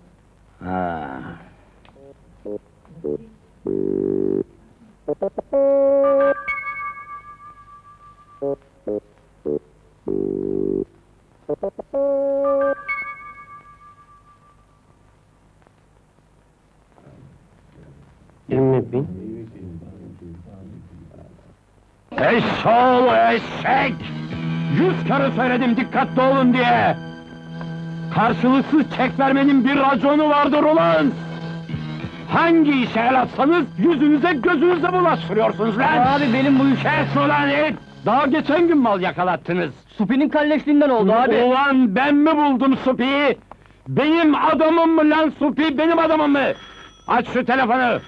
Ha. Yirmi bin. Eşşoğlu eşek! Yüz kere söyledim dikkatli olun diye! Karşılıksız çek vermenin bir raconu vardır ulan! Hangi işe el atsanız yüzünüze gözünüze bulaştırıyorsunuz lan! Abi benim bu işe... Kes ulan it! Daha geçen gün mal yakalattınız! Supi'nin kalleşliğinden oldu abi! Ulan ben mi buldum Supi'yi? Benim adamım mı lan Supi, benim adamım mı? Aç şu telefonu!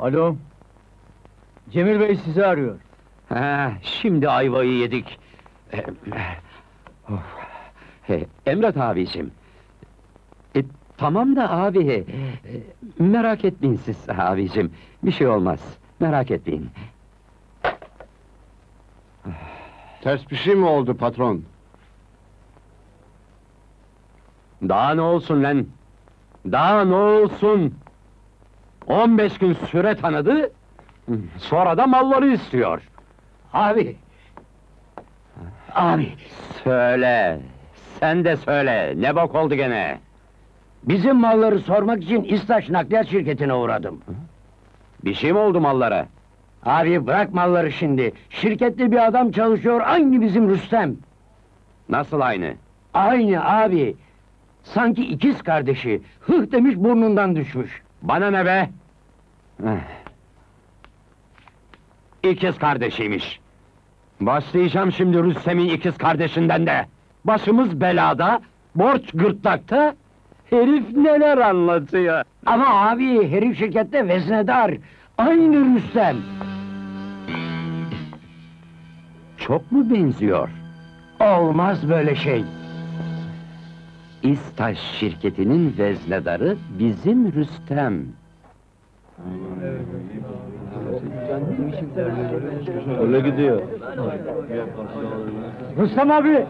Alo! Cemil Bey sizi arıyor. Ha, şimdi ayvayı yedik. Ee, oh. He, Emret abicim. E, tamam da abi, e, merak etmeyin siz abicim. Bir şey olmaz, merak etmeyin. Ters bir şey mi oldu patron? Daha ne olsun lan? Daha ne olsun? on beş gün süre tanıdı, sonra da malları istiyor. Abi! Abi! Söyle! Sen de söyle, ne bok oldu gene? Bizim malları sormak için İstaş nakliyat şirketine uğradım. Bir şey mi oldu mallara? Abi bırak malları şimdi, şirkette bir adam çalışıyor, aynı bizim Rüstem. Nasıl aynı? Aynı abi! Sanki ikiz kardeşi, hıh demiş burnundan düşmüş. Bana ne be? İkiz kardeşiymiş. Başlayacağım şimdi Rüstem'in ikiz kardeşinden de! Başımız belada, borç gırtlakta, herif neler anlatıyor! Ama abi, herif şirkette veznedar, aynı Rüstem! Çok mu benziyor? Olmaz böyle şey! İstaş şirketinin veznedarı bizim Rüstem! Öyle gidiyor! Rüstem abi!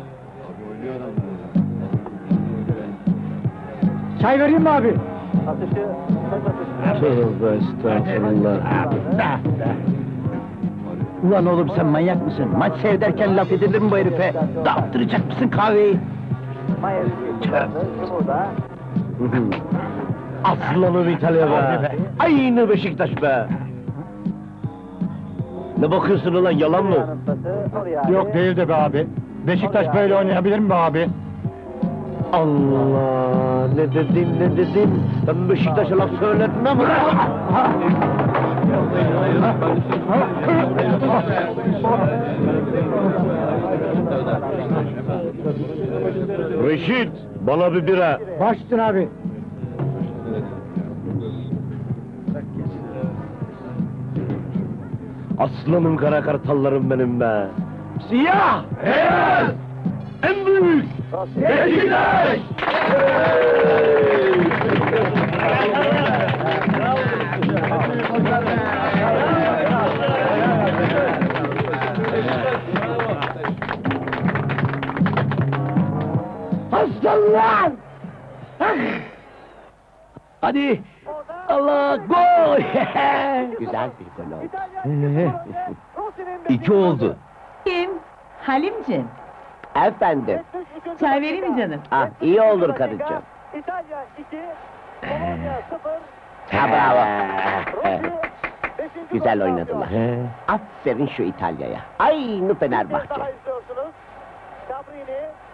Çay vereyim mi abi? Atışı, atışı. Tövbe estağfurullah. Ulan oğlum sen manyak mısın? Maç seyrederken laf edilir mi bu herife? Dağıttıracak mısın kahveyi? Asıl olur İtalya be! Aynı Beşiktaş be! Ne bakıyorsun ulan, yalan mı? Yok değil de be abi! Beşiktaş böyle oynayabilir mi be abi? Allah! Ne dedin, ne dedin? Ben Beşiktaş'a laf söyletmem! Reşit! Bana bir bira! Baş üstün abi! Aslanım, kara kartallarım benim be! Siyah! Beyaz! En büyük! Beşiktaş! Aslanlar! Hadi! Allah! Gol! Güzel bir gol oldu. İki oldu. Kim? Halimciğim. Efendim. Çay vereyim mi canım? Ah, iyi olur karıcığım. İtalya iki, Polonya sıfır. Ha, bravo. Güzel oynadılar. Aferin şu İtalya'ya. Aynı Fenerbahçe.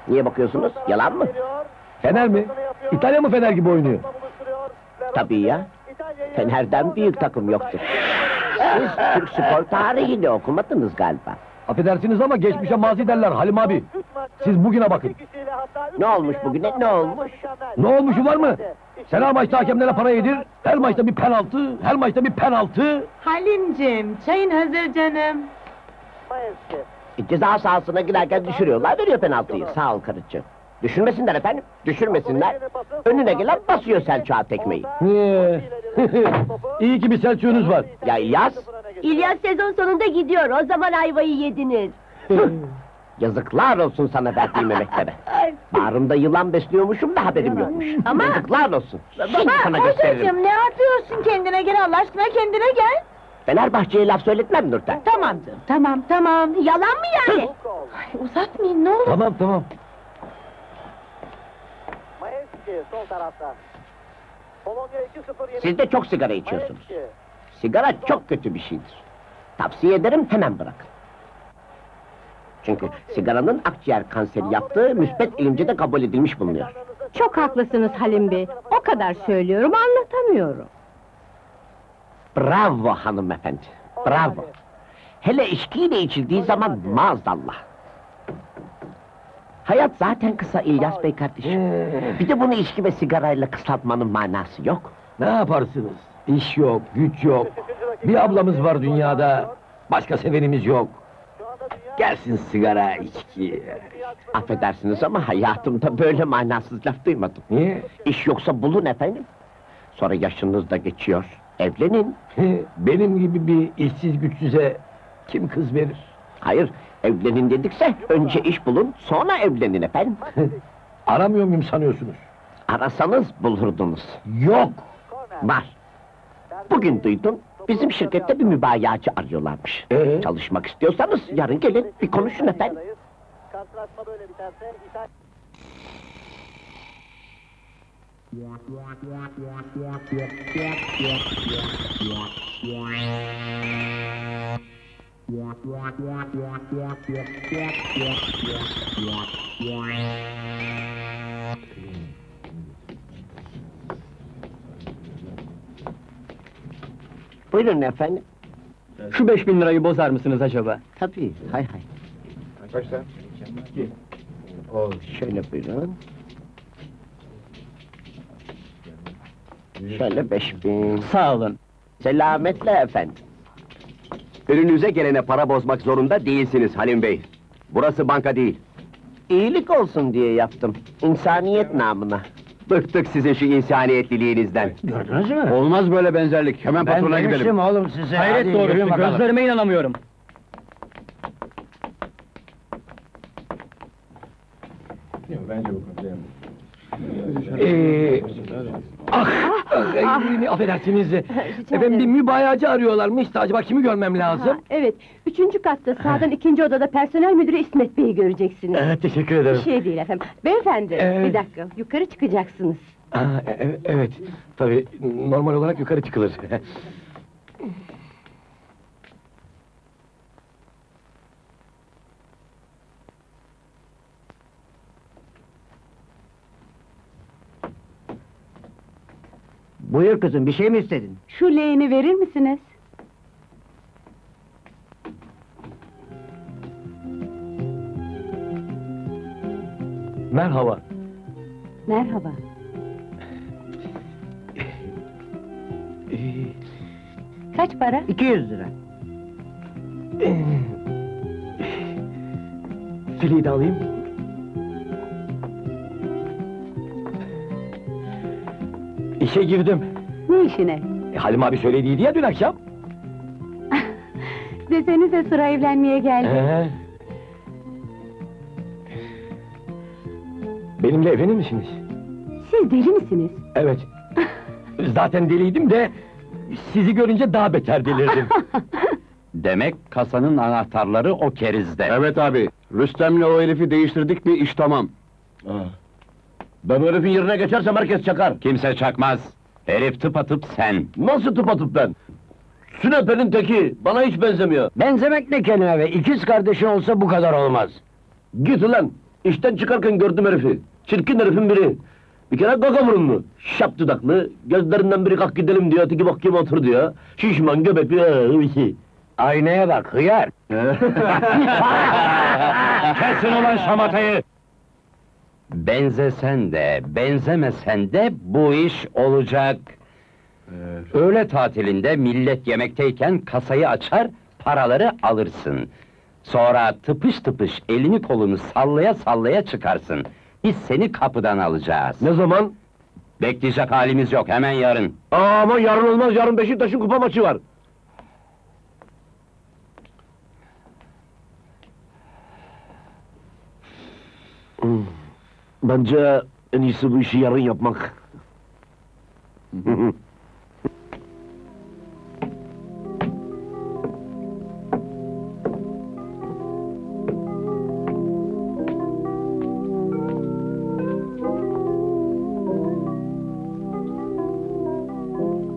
Niye bakıyorsunuz? Yalan mı? Fener mi? İtalya mı Fener gibi oynuyor? Tabii ya. Fener'den büyük takım yoktur. Siz Türk spor tarihini okumadınız galiba. Affedersiniz ama geçmişe mazi derler Halim abi. Siz bugüne bakın. Ne olmuş bugüne, ne olmuş? Ne olmuşu var mı? Sen her maçta hakemlere para yedir, her maçta bir penaltı, her maçta bir penaltı. Halimciğim, çayın hazır canım. E, ceza sahasına girerken düşürüyorlar, veriyor penaltıyı. Sağ ol karıcığım. Düşürmesinler efendim, düşürmesinler. Önüne gelen basıyor Selçuk'a tekmeyi. İyi ki bir Selçuk'unuz var. Ya İlyas? İlyas sezon sonunda gidiyor, o zaman ayvayı yediniz. Yazıklar olsun sana verdiğim emeklere. Bağrımda yılan besliyormuşum da haberim yokmuş. Ama... Yazıklar olsun, şimdi sana gösteririm. Babacığım, ne atıyorsun, kendine gel Allah aşkına, kendine gel. Fenerbahçe'ye laf söyletmem Nurten. Tamam canım, tamam tamam, yalan mı yani? Ay, uzatmayın ne olur. Tamam tamam. Siz de çok sigara içiyorsunuz. Sigara çok kötü bir şeydir. Tavsiye ederim hemen bırakın. Çünkü sigaranın akciğer kanseri yaptığı müspet ilimce de kabul edilmiş bulunuyor. Çok haklısınız Halim Bey. O kadar söylüyorum, anlatamıyorum. Bravo hanımefendi, bravo. Hele içkiyle içildiği zaman maazallah. Hayat zaten kısa İlyas Bey kardeşim. Bir de bunu içki ve sigarayla kısaltmanın manası yok. Ne yaparsınız? İş yok, güç yok. Bir ablamız var dünyada, başka sevenimiz yok. Gelsin sigara, içki. Affedersiniz ama hayatımda böyle manasız laf duymadım. Niye? İş yoksa bulun efendim. Sonra yaşınız da geçiyor, evlenin. Benim gibi bir işsiz güçsüze kim kız verir? Hayır, evlenin dedikse önce iş bulun, sonra evlenin efendim. Aramıyor muyum sanıyorsunuz? Arasanız bulurdunuz. Yok! Var! Bugün duydum, bizim şirkette bir mübayacı arıyorlarmış. Ee? Çalışmak istiyorsanız yarın gelin, bir konuşun efendim. Buyurun efendim. Şu beş bin lirayı bozar mısınız acaba? Tabii, hay hay. Kaçta? İki. O şöyle buyurun. Şöyle beş bin. Sağ olun. Selametle efendim. Önünüze gelene para bozmak zorunda değilsiniz Halim Bey. Burası banka değil. İyilik olsun diye yaptım. İnsaniyet namına. Bıktık sizin şu insaniyetliliğinizden. Gördünüz mü? Olmaz böyle benzerlik. Hemen ben patrona gidelim. Ben demiştim oğlum size. Hayret doğrusu. Gözlerime inanamıyorum. Bence bu kadar. Eee... Ah! Ah! Affedersiniz. Efendim bir mübayacı arıyorlarmış da acaba kimi görmem lazım? Evet, Üçüncü katta, sağdan ikinci odada personel müdürü İsmet Bey'i göreceksiniz. Evet, teşekkür ederim. Bir şey değil efendim. Beyefendi, evet. Bir dakika, yukarı çıkacaksınız. Aa, e evet, tabii normal olarak yukarı çıkılır. Buyur kızım, bir şey mi istedin? Şu leğeni verir misiniz? Merhaba. Merhaba. Kaç para? iki yüz lira. Siliği de alayım. İşe girdim. Ne işine? E, Halim abi söylediydi ya dün akşam. Desenize sıra evlenmeye geldi. Ee, benimle evlenir misiniz? Siz deli misiniz? Evet. Zaten deliydim de sizi görünce daha beter delirdim. Demek kasanın anahtarları o kerizde. Evet abi. Rüstem'le o herifi değiştirdik mi iş tamam. Aa. Ben herifin yerine geçersem herkes çakar. Kimse çakmaz. Herif tıpatıp sen. Nasıl tıpatıp ben? Sünepe'nin teki, bana hiç benzemiyor. Benzemek ne kelime be, ikiz kardeşin olsa bu kadar olmaz. Git ulan, işten çıkarken gördüm herifi. Çirkin herifin biri. Bir kere gaga burunlu, şap dudaklı, gözlerinden biri kalk gidelim diyor, teki bak kim otur diyor. Şişman göbekli, ee, bir şey. Aynaya bak, hıyar! Kesin ulan şamatayı! Benzesen de, benzemesen de bu iş olacak. Evet. Öğle tatilinde millet yemekteyken kasayı açar, paraları alırsın. Sonra tıpış tıpış elini kolunu sallaya sallaya çıkarsın. Biz seni kapıdan alacağız. Ne zaman? Bekleyecek halimiz yok, hemen yarın. Aa, ama yarın olmaz, yarın Beşiktaş'ın kupa maçı var. Hmm. Bence en iyisi bu işi yarın yapmak.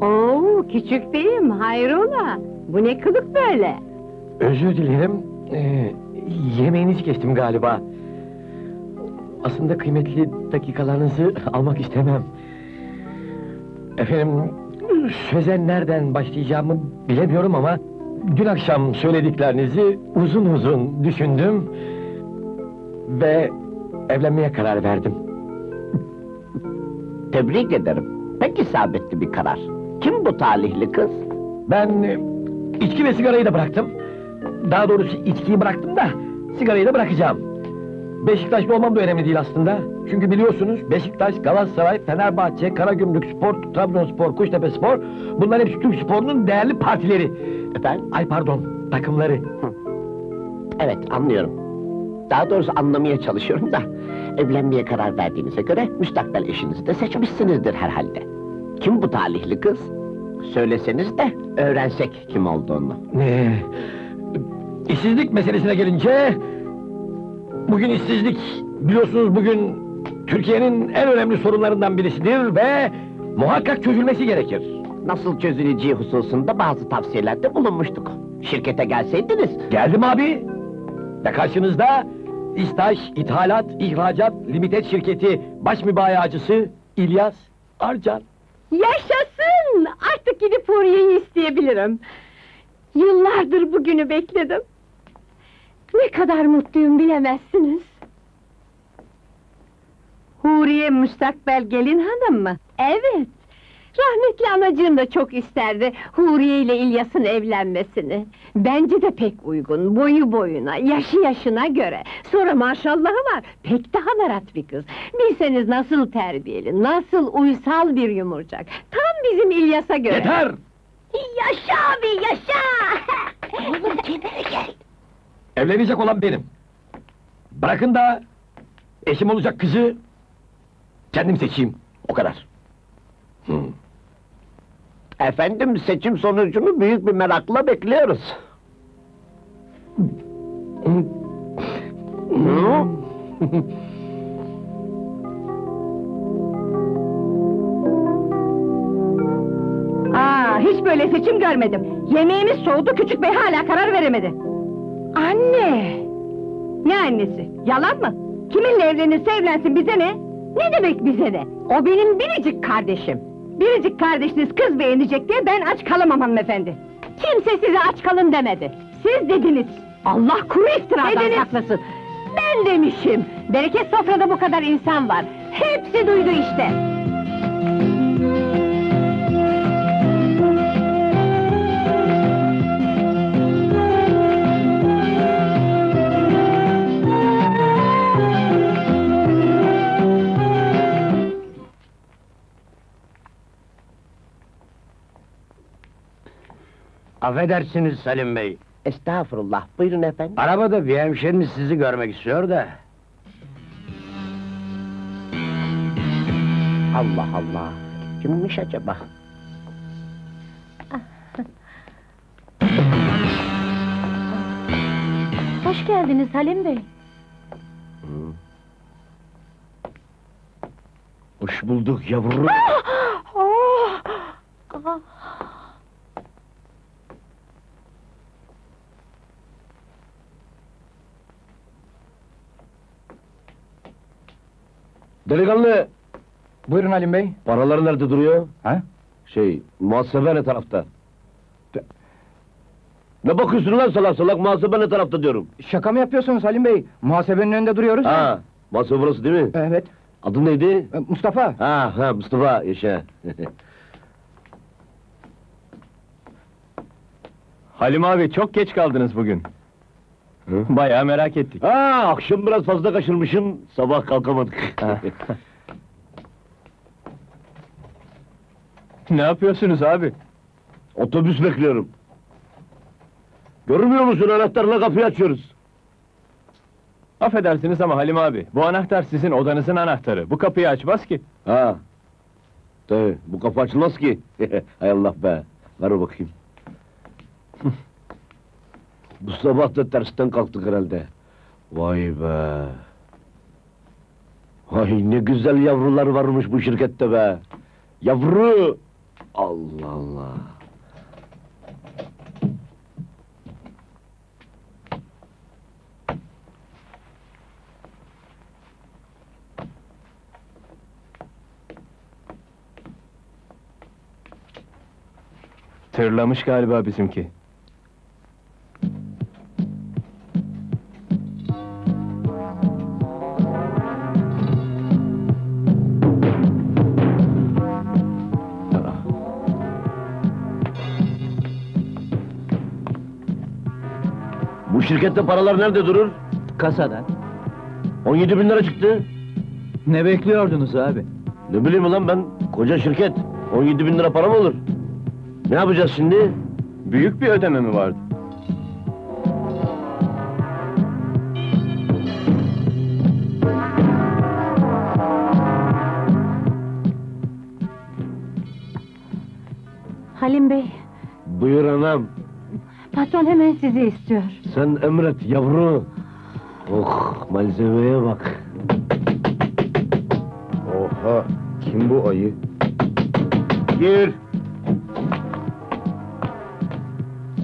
Oo, küçük beyim, hayrola? Bu ne kılık böyle? Özür dilerim, ee, yemeğinizi kestim galiba. Aslında kıymetli dakikalarınızı almak istemem. Efendim, söze nereden başlayacağımı bilemiyorum ama dün akşam söylediklerinizi uzun uzun düşündüm ve evlenmeye karar verdim. Tebrik ederim. Pek isabetli bir karar. Kim bu talihli kız? Ben içki ve sigarayı da bıraktım. Daha doğrusu içkiyi bıraktım da sigarayı da bırakacağım. Beşiktaşlı olmam da önemli değil aslında. Çünkü biliyorsunuz Beşiktaş, Galatasaray, Fenerbahçe, Karagümrük Spor, Trabzonspor, Kuştepe Spor... ...bunlar hepsi Türk sporunun değerli partileri. Efendim? Ay pardon, takımları. Hı. Evet, anlıyorum. Daha doğrusu anlamaya çalışıyorum da... ...evlenmeye karar verdiğinize göre müstakbel eşinizi de seçmişsinizdir herhalde. Kim bu talihli kız? Söyleseniz de öğrensek kim olduğunu. Ne? İşsizlik meselesine gelince... Bugün işsizlik, biliyorsunuz bugün Türkiye'nin en önemli sorunlarından birisidir ve muhakkak çözülmesi gerekir. Nasıl çözüleceği hususunda bazı tavsiyelerde bulunmuştuk. Şirkete gelseydiniz. Geldim abi. Ve karşınızda İstaş, İthalat, İhracat, Limited şirketi baş mübayacısı İlyas Arcan. Yaşasın! Artık gidip Huriye'yi isteyebilirim. Yıllardır bugünü bekledim. Ne kadar mutluyum bilemezsiniz. Huriye müstakbel gelin hanım mı? Evet. Rahmetli anacığım da çok isterdi Huriye ile İlyas'ın evlenmesini. Bence de pek uygun, boyu boyuna, yaşı yaşına göre. Sonra maşallahı var, pek de hamarat bir kız. Bilseniz nasıl terbiyeli, nasıl uysal bir yumurcak. Tam bizim İlyas'a göre. Yeter! Yaşa abi, yaşa! Oğlum kendine gel! Evlenecek olan benim. Bırakın da eşim olacak kızı kendim seçeyim. O kadar. Hmm. Efendim, seçim sonucunu büyük bir merakla bekliyoruz. Aa, hiç böyle seçim görmedim. Yemeğimiz soğudu, küçük bey hala karar veremedi. Anne! Ne annesi? Yalan mı? Kiminle evlenirse evlensin bize ne? Ne demek bize ne? O benim biricik kardeşim. Biricik kardeşiniz kız beğenecek diye ben aç kalamam hanımefendi. Kimse size aç kalın demedi. Siz dediniz. Allah kuru iftiradan saklasın. Ben demişim. Bereket sofrada bu kadar insan var. Hepsi duydu işte. Affedersiniz Salim Bey. Estağfurullah, buyurun efendim. Arabada bir hemşerimiz sizi görmek istiyor da. Allah Allah, kimmiş acaba? Hoş geldiniz Halim Bey. Hı. Hoş bulduk yavrum. Delikanlı! Buyurun Halim Bey. Paraları nerede duruyor? Ha? Şey, muhasebe ne tarafta? De... Ne bakıyorsun lan salak salak, muhasebe ne tarafta diyorum? Şaka mı yapıyorsunuz Halim Bey? Muhasebenin önünde duruyoruz. Ha, muhasebe burası değil mi? Evet. Adın neydi? E, Mustafa. Ha, ha, Mustafa, yaşa. Halim abi, çok geç kaldınız bugün. Hı? Bayağı merak ettik. Ha, akşam biraz fazla kaçırmışım, sabah kalkamadık. Ne yapıyorsunuz abi? Otobüs bekliyorum. Görmüyor musun, anahtarla kapıyı açıyoruz. Affedersiniz ama Halim abi, bu anahtar sizin odanızın anahtarı. Bu kapıyı açmaz ki. Ha. Tabii, bu kapı açılmaz ki. Hay Allah be, ver o bakayım. Bu sabah da tersten kalktık herhalde. Vay be! Vay, ne güzel yavrular varmış bu şirkette be! Yavru! Allah Allah! Tırlamış galiba bizimki. Şirkette paralar nerede durur? Kasada. on yedi bin lira çıktı. Ne bekliyordunuz abi? Ne bileyim ulan ben, koca şirket. on yedi bin lira para mı olur? Ne yapacağız şimdi? Büyük bir ödeme mi vardı? Halim Bey. Buyur anam. Patron hemen sizi istiyor. Sen emret yavru. Oh, malzemeye bak. Oha, kim bu ayı? Gir.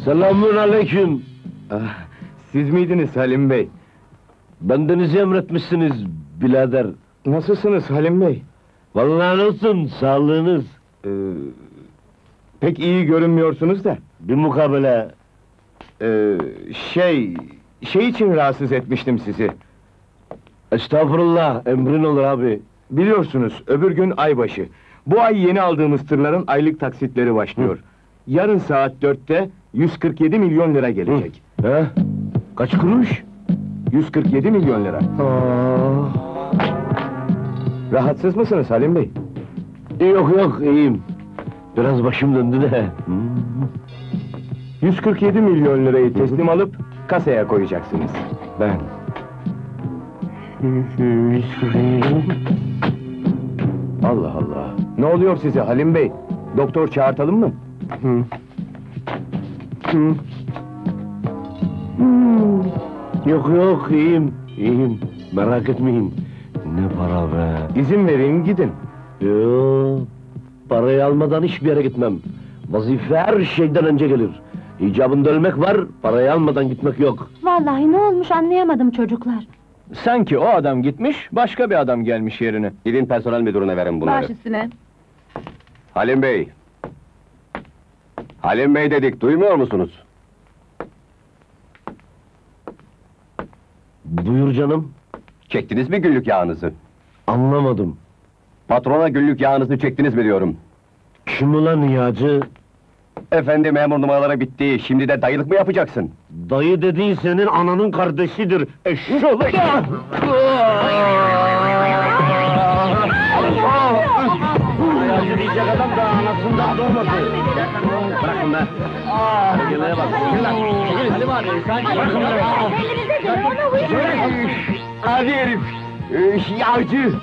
Selamun aleyküm. Ah, siz miydiniz Halim Bey? Bendenizi emretmişsiniz birader. Nasılsınız Halim Bey? Vallahi nasılsın, sağlığınız? Ee, pek iyi görünmüyorsunuz da. Bir mukabele. Ee, şey... Şey için rahatsız etmiştim sizi. Estağfurullah, emrin olur abi. Biliyorsunuz, öbür gün aybaşı. Bu ay yeni aldığımız tırların aylık taksitleri başlıyor. Hı. Yarın saat dörtte yüz kırk yedi milyon lira gelecek. He? Kaç kuruş? yüz kırk yedi milyon lira. Oh. Rahatsız mısınız Halim Bey? Yok yok, iyiyim. Biraz başım döndü de. Hmm. yüz kırk yedi milyon lirayı teslim alıp kasaya koyacaksınız. Ben. Allah Allah. Ne oluyor size Halim Bey? Doktor çağırtalım mı? Yok yok, iyiyim, iyiyim. Merak etmeyin. Ne para be! İzin vereyim, gidin. Yoo, parayı almadan hiçbir yere gitmem. Vazife her şeyden önce gelir. İcabında ölmek var, parayı almadan gitmek yok. Vallahi ne olmuş anlayamadım çocuklar. Sanki o adam gitmiş, başka bir adam gelmiş yerine. Gidin personel müdürüne verin bunları. Baş üstüne. Halim Bey! Halim Bey dedik, duymuyor musunuz? Buyur canım. Çektiniz mi günlük yağınızı? Anlamadım. Patrona günlük yağınızı çektiniz mi diyorum. Kim ulan yağcı? Efendi memur numaraları bitti, şimdi de dayılık mı yapacaksın? Dayı dediğin senin ananın kardeşidir, eşşoğlu! Yürüyecek adam da anasından doğmasın! Bırakın be! Yeleğe bak! Halim abi, sakin! Elinize göre ona uyuyoruz! Hadi herif! Yağcı!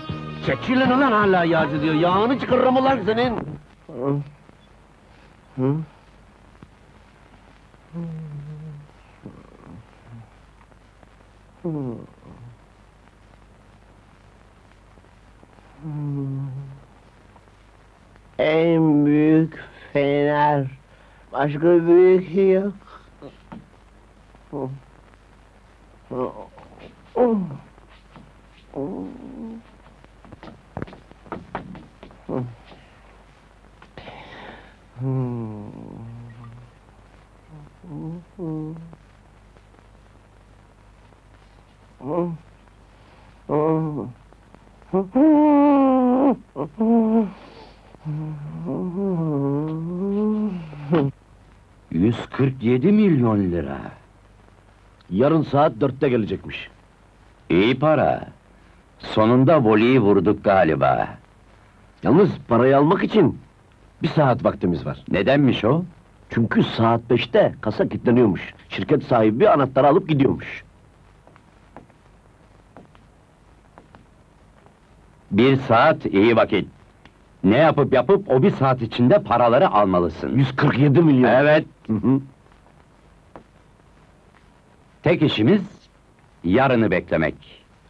Çekilin ulan hala yağcı diyor, yağını çıkarırım ulan senin! Hı? Hı? En büyük fener, başka büyük yok. Hı. Hı. Hı. Hı. Hmm. Hmm. Hmm. Hmm. yüz kırk yedi milyon lira. Yarın saat dörtte gelecekmiş. İyi para. Sonunda voleyi vurduk galiba. Yalnız parayı almak için bir saat vaktimiz var. Nedenmiş o? Çünkü saat beşte kasa kilitleniyormuş. Şirket sahibi anahtarı alıp gidiyormuş. Bir saat iyi vakit. Ne yapıp yapıp o bir saat içinde paraları almalısın. yüz kırk yedi milyon! Evet! Hı hı. Tek işimiz yarını beklemek.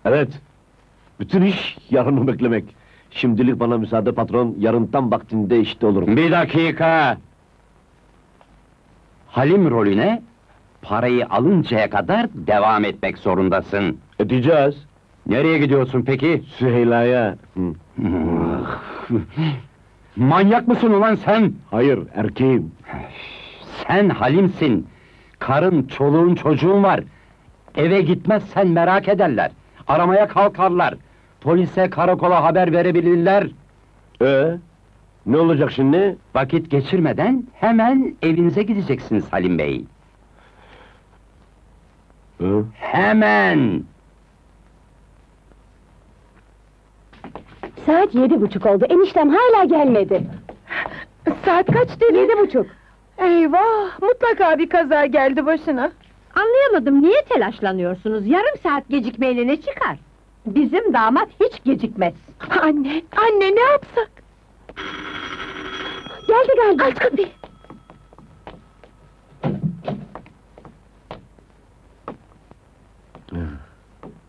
Evet! Bütün iş yarını beklemek. Şimdilik bana müsaade patron, yarın tam vaktinde işte olurum. Bir dakika! Halim rolüne, parayı alıncaya kadar devam etmek zorundasın. Edeceğiz. Nereye gidiyorsun peki? Süheyla'ya. Manyak mısın ulan sen? Hayır, erkeğim. Sen Halim'sin. Karın, çoluğun, çocuğun var. Eve gitmezsen merak ederler. Aramaya kalkarlar. Polise, karakola haber verebilirler. Ee, ne olacak şimdi? Vakit geçirmeden hemen evinize gideceksiniz Halim Bey. Ee? Hemen! Saat yedi buçuk oldu, eniştem hala gelmedi. Saat kaç dedi? Yedi buçuk. Eyvah, mutlaka bir kaza geldi başına. Anlayamadım, niye telaşlanıyorsunuz? Yarım saat gecikmeyle ne çıkar? Bizim damat hiç gecikmez. Anne, anne ne yapsak? Geldi galiba. Aç kapıyı.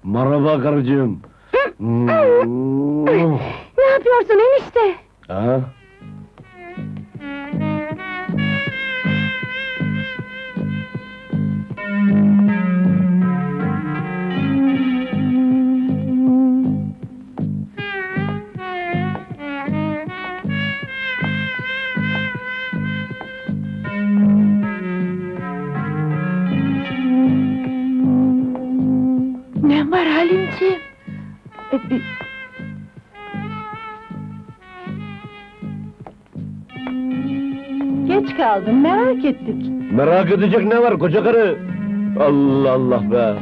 Merhaba karıcığım. Hmm. Ne yapıyorsun enişte? Ha? Var Halimciğim. Ee, bir... Geç kaldın, merak ettik. Merak edecek ne var koca karı? Allah Allah be!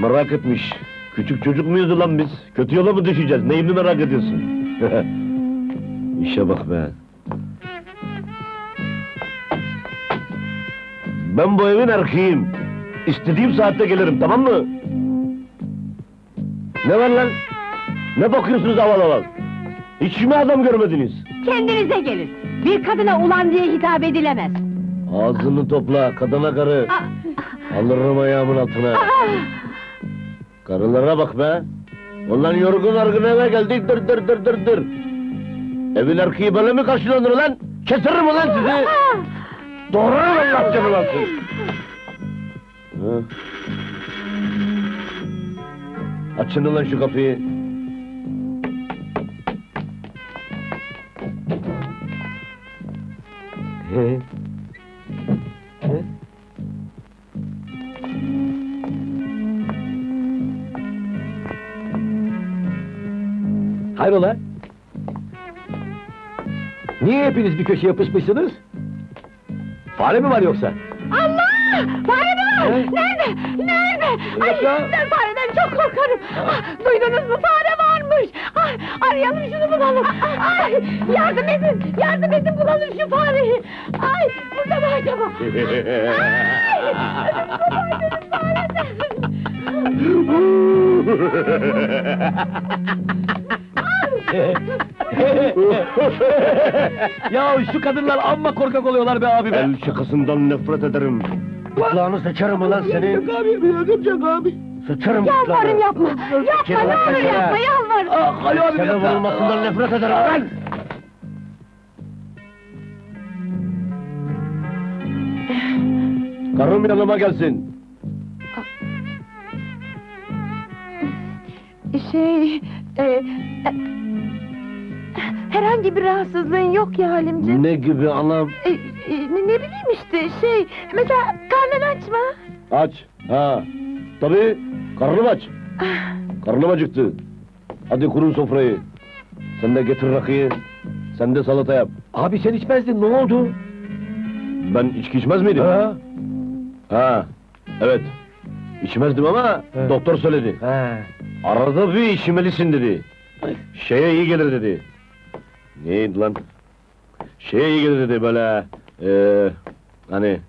Merak etmiş. Küçük çocuk muyuz lan biz? Kötü yola mı düşeceğiz? Neyini merak ediyorsun? İşe bak be! Ben bu evin erkeğiyim. İstediğim saatte gelirim, tamam mı? Ne var lan? Ne bakıyorsunuz aval aval? Hiç mi adam görmediniz? Kendinize gelin! Bir kadına ulan diye hitap edilemez! Ağzını topla, kadına karı! Alırım ayağımın altına. Karılara bak be! Onlar yorgun argın eve geldi, dır dır dır dır dır! Evin erkeği böyle mi karşılanır lan? Kesiririm lan sizi! Doğrarım Allah canı lan siz! Açın lan şu kapıyı! He? He? Hayrola? Niye hepiniz bir köşeye yapışmışsınız? Fare mi var yoksa? Allah! Fare mi var? He? Nerede? Nerede? Yoksa... Ay ben fareden çok korkarım! Ah, duydunuz mu? Fare varmış! Ah, arayalım şunu bulalım! Ay, yardım edin! Yardım edin bulalım şu fareyi! Ay! Burada mı acaba? Ay! Ödüm kopardım fareden! Ya şu kadınlar amma korkak oluyorlar be abi be! El şakasından nefret ederim! Kulağını seçerim ulan seni! Yok abi, yok abi! Seçerim kulağını! Yalvarırım yapma! Yapma, ne olur yapma, yalvarırım! Ah, Ali abi yapma! Sebep olmasından nefret ederim ulan! Karım yanıma gelsin! Şey... Ee, herhangi bir rahatsızlığın yok ya Halimciğim. Ne gibi anam? Ee, e, ne bileyim işte şey... Mesela karnın aç mı? Aç, ha! Tabii, karnım aç! Karnım acıktı! Hadi kurun sofrayı! Sen de getir rakıyı, sen de salata yap! Abi sen içmezdin, ne oldu? Ben içki içmez miydim? Ha! Ha, evet! İçmezdim ama ha. Doktor söyledi! Ha. Arada bir içmelisin dedi! Şeye iyi gelir dedi! Neydi lan? Şeye iyi gelir dedi böyle... Ee, hani...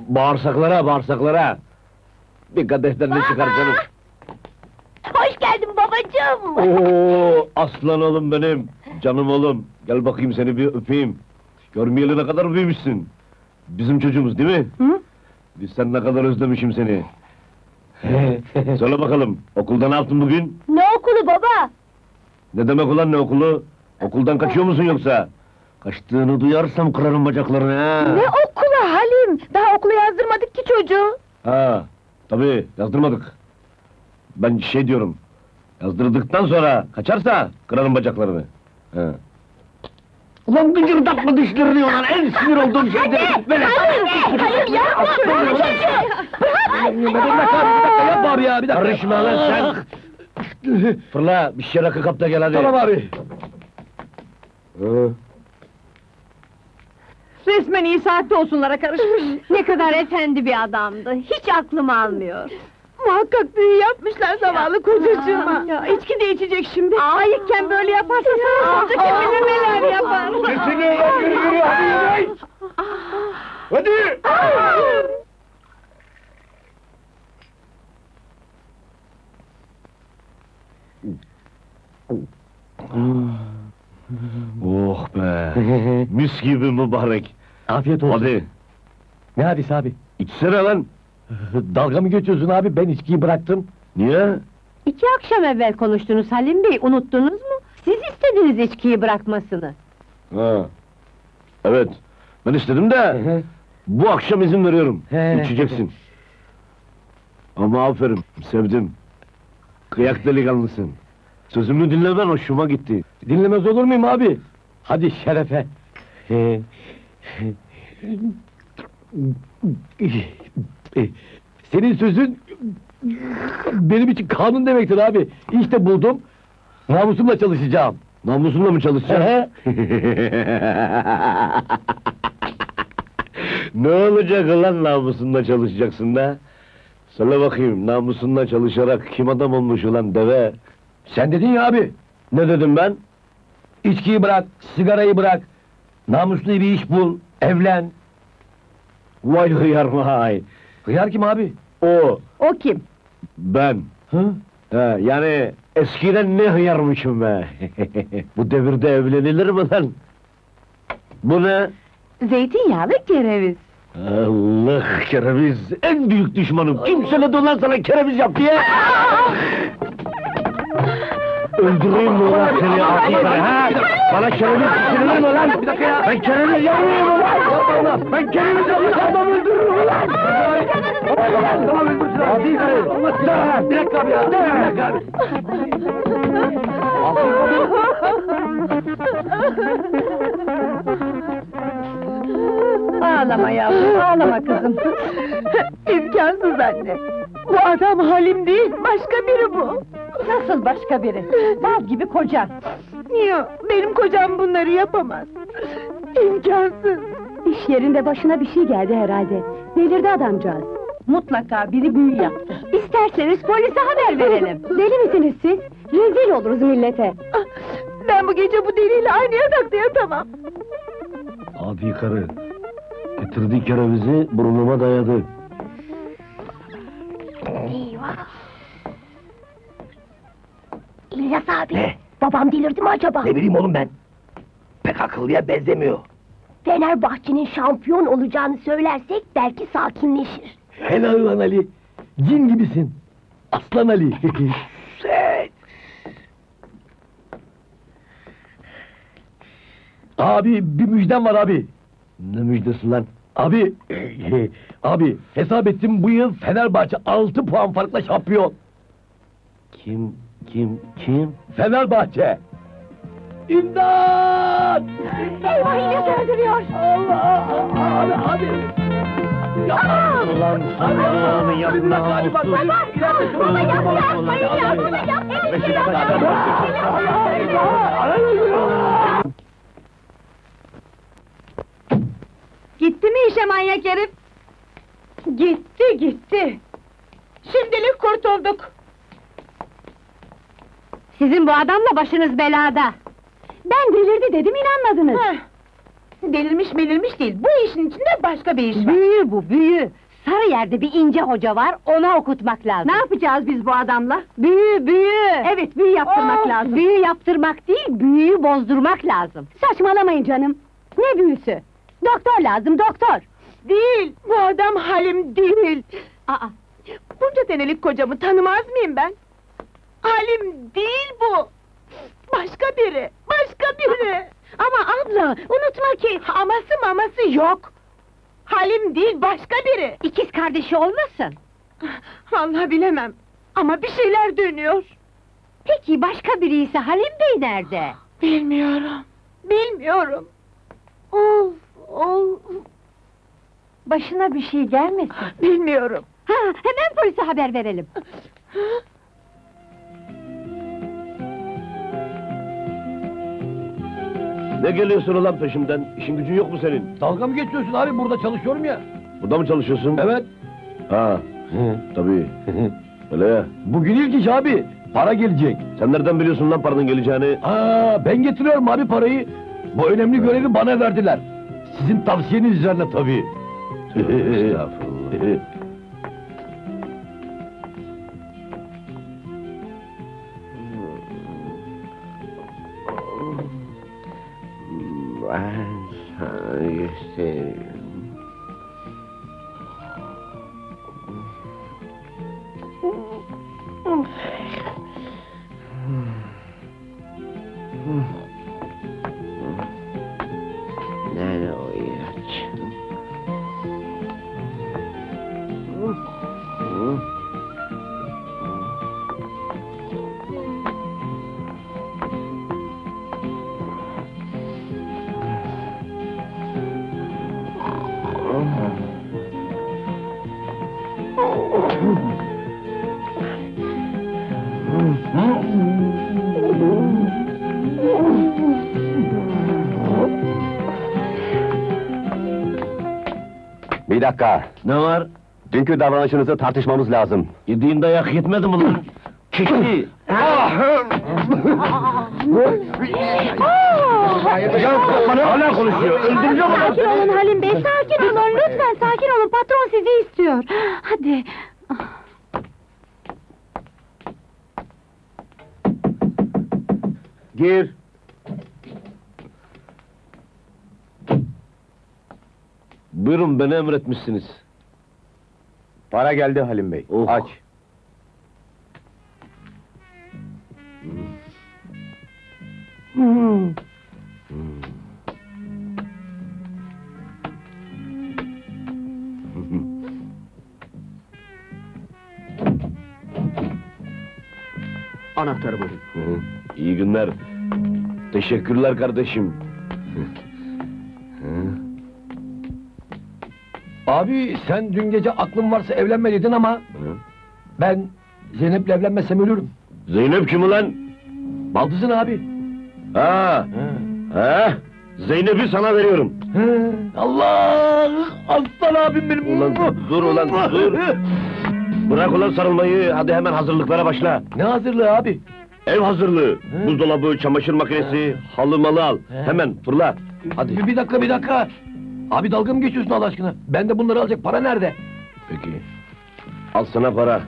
Bağırsaklara, bağırsaklara! Bir kadehten ne çıkar canım? Hoş geldin babacığım! Oo, aslan oğlum benim! Canım oğlum! Gel bakayım seni bir öpeyim! Görmeyeli ne kadar büyümüşsün! Bizim çocuğumuz değil mi? Hı? Biz sen ne kadar özlemişim seni! Söyle bakalım, okulda ne yaptın bugün? Ne okulu baba? Ne demek ulan ne okulu? Okuldan kaçıyor musun yoksa? Kaçtığını duyarsam kırarım bacaklarını ha! Ne okula Halim? Daha okula yazdırmadık ki çocuğu! Ha, tabii yazdırmadık! Ben şey diyorum... Yazdırdıktan sonra kaçarsa kırarım bacaklarını! Ha. Ulan gıcırdatma dişlerini ulan! En sinir olduğum şeydir! Anne! Hayır yapma! Bırak çocuğu! Bir dakika yap bari ya! Karışma lan sen! Fırla, bir şişe rakı kap da gel hadi! Tamam abi! Resmen iyi saatte olsunlara karışmış! Ne kadar efendi bir adamdı, hiç aklım almıyor! Muhakkak büyü yapmışlar zavallı kocacığıma! Ya, içki de içecek şimdi! Ayıkken böyle yaparsa sana olacak, kim bilir neler yapar! Kesiliyor lan, yürü yürü, hadi yürü! Hadi! Oh be! Mis gibi mübarek! Afiyet olsun! Hadi! Ne hadisi abi? İçsene lan! Dalga mı geçiyorsun abi? Ben içkiyi bıraktım! Niye? İki akşam evvel konuştunuz Halim Bey, unuttunuz mu? Siz istediniz içkiyi bırakmasını! Ha! Evet! Ben istedim de... Bu akşam izin veriyorum, içeceksin! Ama aferin, sevdim! Kıyak delikanlısın! Sözümü dinlemen hoşuma gitti. Dinlemez olur muyum abi? Hadi şerefe! Senin sözün... Benim için kanun demektir abi! İşte buldum! Namusumla çalışacağım! Namusumla mı çalışacaksın? Ne olacak lan namusumla çalışacaksın da? Söyle bakayım, namusumla çalışarak kim adam olmuş ulan deve? Sen dedin ya abi! Ne dedim ben? İçkiyi bırak, sigarayı bırak! Namuslu bir iş bul, evlen! Vay hıyar vay! Hıyar kim abi? O! O kim? Ben! Hı? He, yani eskiden ne hıyarmışım be! Bu devirde evlenilir mi lan? Bu ne? Zeytinyağlı kereviz! Allah, kereviz! En büyük düşmanım! Kim söyledi ulan sana kereviz yap diye? Öldüreyim mi ulan seni artık ha? Bana kereviz pişirilir mi ulan? Bir dakika ya! Ben kereviz yapmayayım ulan! Ben kereviz yapmayayım! Adam öldürürüm ulan! Tamam öldürsün abi! Abi! Bir dakika abi ya! Bir dakika abi! Ağlama yavrum, ağlama kızım! İmkansız anne! Bu adam Halim değil, başka biri bu! Nasıl başka biri? Bal gibi kocan! Yok, benim kocam bunları yapamaz! İmkansız! İş yerinde başına bir şey geldi herhalde, delirdi adamcağız! Mutlaka biri büyü yaptı! İsterseniz polise haber verelim! Deli misiniz siz? Rezil oluruz millete! Ben bu gece bu deliyle aynı yatakta yatamam! Abi karı! Getirdi kerevizi, burnuma dayadı! Eyvah! İlyas abi! Ne? Babam delirdi mi acaba? Ne bileyim oğlum ben! Pek akıllıya benzemiyor! Fenerbahçe'nin şampiyon olacağını söylersek belki sakinleşir! Helal lan Ali! Cin gibisin! Aslan Ali! Abi, bir müjdem var abi! Ne müjdesi lan? Abi, abi hesap ettim bu yıl Fenerbahçe altı puan farkla şampiyon! Kim, kim, kim? Fenerbahçe! İmdat! Eyvah, İlyas öldürüyor! Allah! Abi, abi! Yapma! Ulan Allah'ını yapma! Baba! Baba yapma! Baba yapma! Baba yapma! Elini yapma! Gitti mi işe manyak herif? Gitti, gitti! Şimdilik kurtulduk! Sizin bu adamla başınız belada! Ben delirdi dedim, inanmadınız! Heh. Delirmiş belirmiş değil, bu işin içinde başka bir iş var! Büyü bu, büyü! Sarıyer'de bir ince hoca var, ona okutmak lazım! Ne yapacağız biz bu adamla? Büyü, büyü! Evet, büyü yaptırmak oh. lazım! Büyü yaptırmak değil, büyüyü bozdurmak lazım! Saçmalamayın canım! Ne büyüsü? Doktor lazım, doktor! Değil, bu adam Halim değil! Aa! Bunca senelik kocamı tanımaz mıyım ben? Halim değil bu! Başka biri, başka biri! Ama abla, unutma ki! Aması maması yok! Halim değil, başka biri! İkiz kardeşi olmasın? Vallahi bilemem, ama bir şeyler dönüyor! Peki, başka biri ise Halim Bey nerede? Bilmiyorum, bilmiyorum! Of! Ol... Başına bir şey gelmesin! Bilmiyorum! Ha, hemen polise haber verelim! Ne geliyorsun ulan peşimden? İşin gücün yok mu senin? Dalga mı geçiyorsun abi? Burada çalışıyorum ya! Burada mı çalışıyorsun? Evet! Ha, tabii! Öyle ya! Bugün ilk iş abi! Para gelecek! Sen nereden biliyorsun lan paranın geleceğini? Haa, ben getiriyorum abi parayı! Bu önemli ha. görevi bana verdiler! Sizin tavsiyeniz üzerine tabii! Estağfurullah! Ben sana gösteririm! Bir dakika! Ne var? Dünkü davranışınızı tartışmamız lazım! Yediğin dayak yetmedi mi lan? Kekli! Ya bana hala konuşuyor! Öldüreceğim onu! Sakin olun Halim Bey, sakin olun! Lütfen sakin olun, patron sizi istiyor! Hadi! Gir! Bu Buyurun, beni emretmişsiniz. Para geldi Halim Bey, oh. Aç. Hmm. Hmm. Anahtarı buyurun. İyi günler. Teşekkürler kardeşim. Abi, sen dün gece aklın varsa evlenme dedin ama... Hı? Ben Zeynep'le evlenmezsem ölürüm. Zeynep kim ulan? Baldızın abi. Ha. Hı. Ha. Zeynep'i sana veriyorum. Hı. Allah! Aslan abim benim! Ulan, dur ulan, dur! Bırak ulan sarılmayı, hadi hemen hazırlıklara başla! Ne hazırlığı abi? Ev hazırlığı! He. Buzdolabı, çamaşır makinesi, halı malı al! He. Hemen fırla! Hadi! Bir, bir dakika, bir dakika! Abi dalga mı geçiyorsun Allah aşkına? Ben de bunları alacak para nerede? Peki... Al sana para!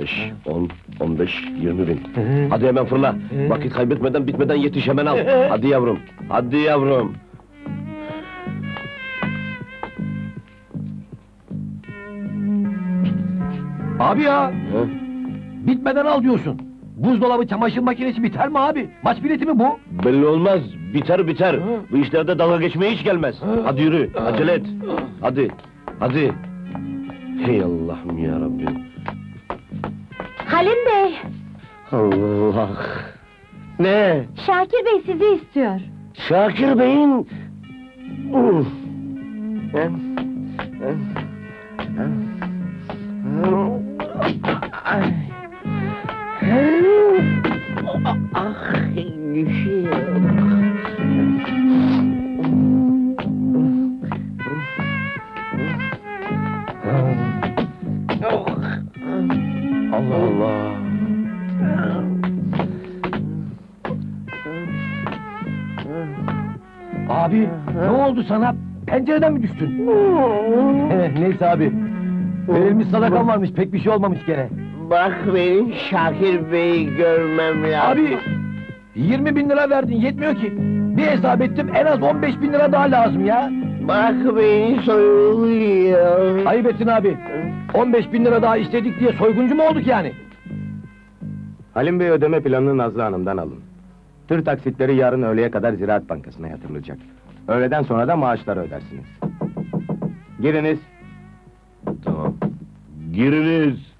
Beş, on, on beş, yirmi bin! He. Hadi hemen fırla! He. Vakit kaybetmeden, bitmeden yetiş, hemen al! He. Hadi yavrum! Hadi yavrum! Abi ya! He? Bitmeden al diyorsun! Buzdolabı, çamaşır makinesi biter mi abi? Maç bileti mi bu? Belli olmaz, biter biter! He? Bu işlerde dalga geçmeye hiç gelmez! He? Hadi yürü, acele et! Hadi, hadi! Hey Allah'ım ya Rabbim! Halim Bey! Allah! Ne? Şakir Bey sizi istiyor! Şakir Bey'in... Uf! Ben... Ben... Ben... Ay. Ah, güzel. Allah Allah. Abi, ne oldu sana? Pencereden mi düştün? Neyse abi. Verilmiş sadakan varmış, pek bir şey olmamış gene. Bak, benim Şakir Bey'i görmem lazım. Abi, yirmi bin lira verdin, yetmiyor ki. Bir hesap ettim, en az on beş bin lira daha lazım ya. Bak, beni soyuluyor. Ayıp ettin abi. On beş bin lira daha istedik diye soyguncu mu olduk yani? Halim Bey, ödeme planını Nazlı Hanım'dan alın. Tır taksitleri yarın öğleye kadar Ziraat Bankası'na yatırılacak. Öğleden sonra da maaşları ödersiniz. Giriniz. Tamam. Giriniz.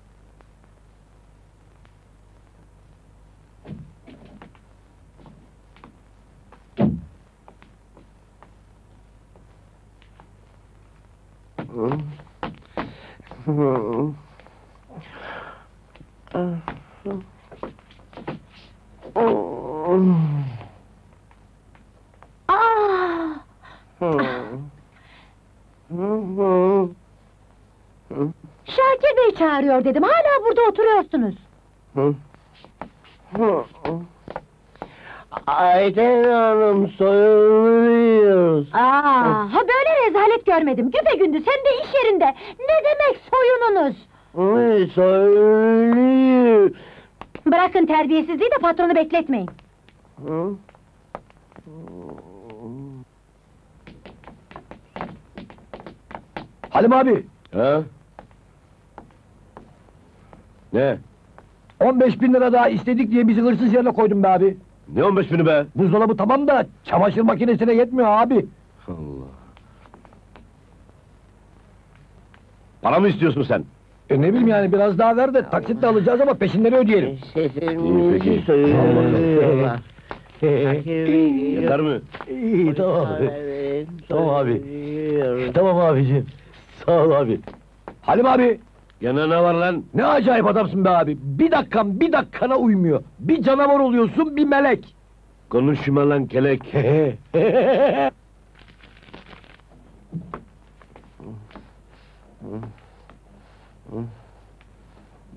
Şakir Bey çağırıyor dedim, hala burada oturuyorsunuz. Ayten Hanım soyuluyoruz. Aa, ha böyle rezalet görmedim, güpegündüz hem de iş yerinde. Ne demek soyununuz? Soyuluyoruz. Bırakın terbiyesizliği de patronu bekletmeyin. Hı? Halim abi! He? Ne? on beş bin lira daha istedik diye bizi hırsız yerine koydun be abi! Ne on beş bini be? Buzdolabı tamam da, çamaşır makinesine yetmiyor abi! Allah! Para mı istiyorsun sen? E ne bileyim yani, biraz daha ver de taksitle alacağız ama peşinleri ödeyelim! Sesimizi peki. Soyuyorlar! Yeter mi? İyi, tamam! Tamam abi! Tamam abiciğim! Sağ ol abi! Halim abi! Gene ne var lan? Ne acayip adamsın be abi! Bir dakikan bir dakikana uymuyor! Bir canavar oluyorsun, bir melek! Konuşma lan kelek!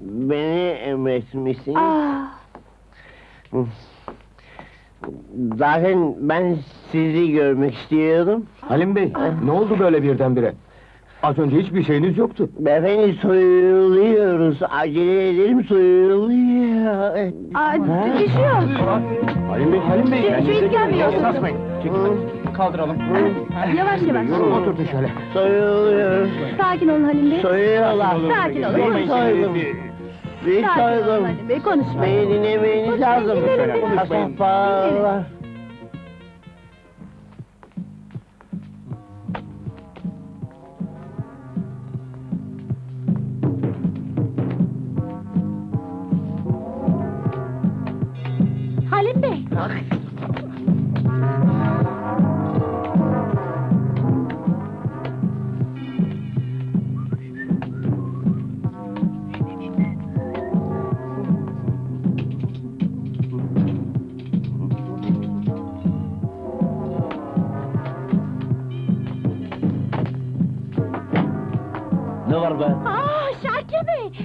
Beni emretmişsiniz. Zaten ben sizi görmek istiyordum. Halim Bey, ne oldu böyle birdenbire? Az önce hiçbir şeyiniz yoktu. Beyefendi soyuluyoruz, acele edelim soyuluyor. Aa, düşüyor! Halim Bey, Halim Bey! Şu hiç gelmiyor! Çekil! kaldıralım. Yavaş yavaş. Otur şöyle. Sayılıyor. Sakin olun Halim Bey. Sayılallah. Sakin olun. Sayılın. Bir saygım. Beni dinlemeyiniz lazım. Kasapalar. Halim Bey. Aaa Şakir Bey!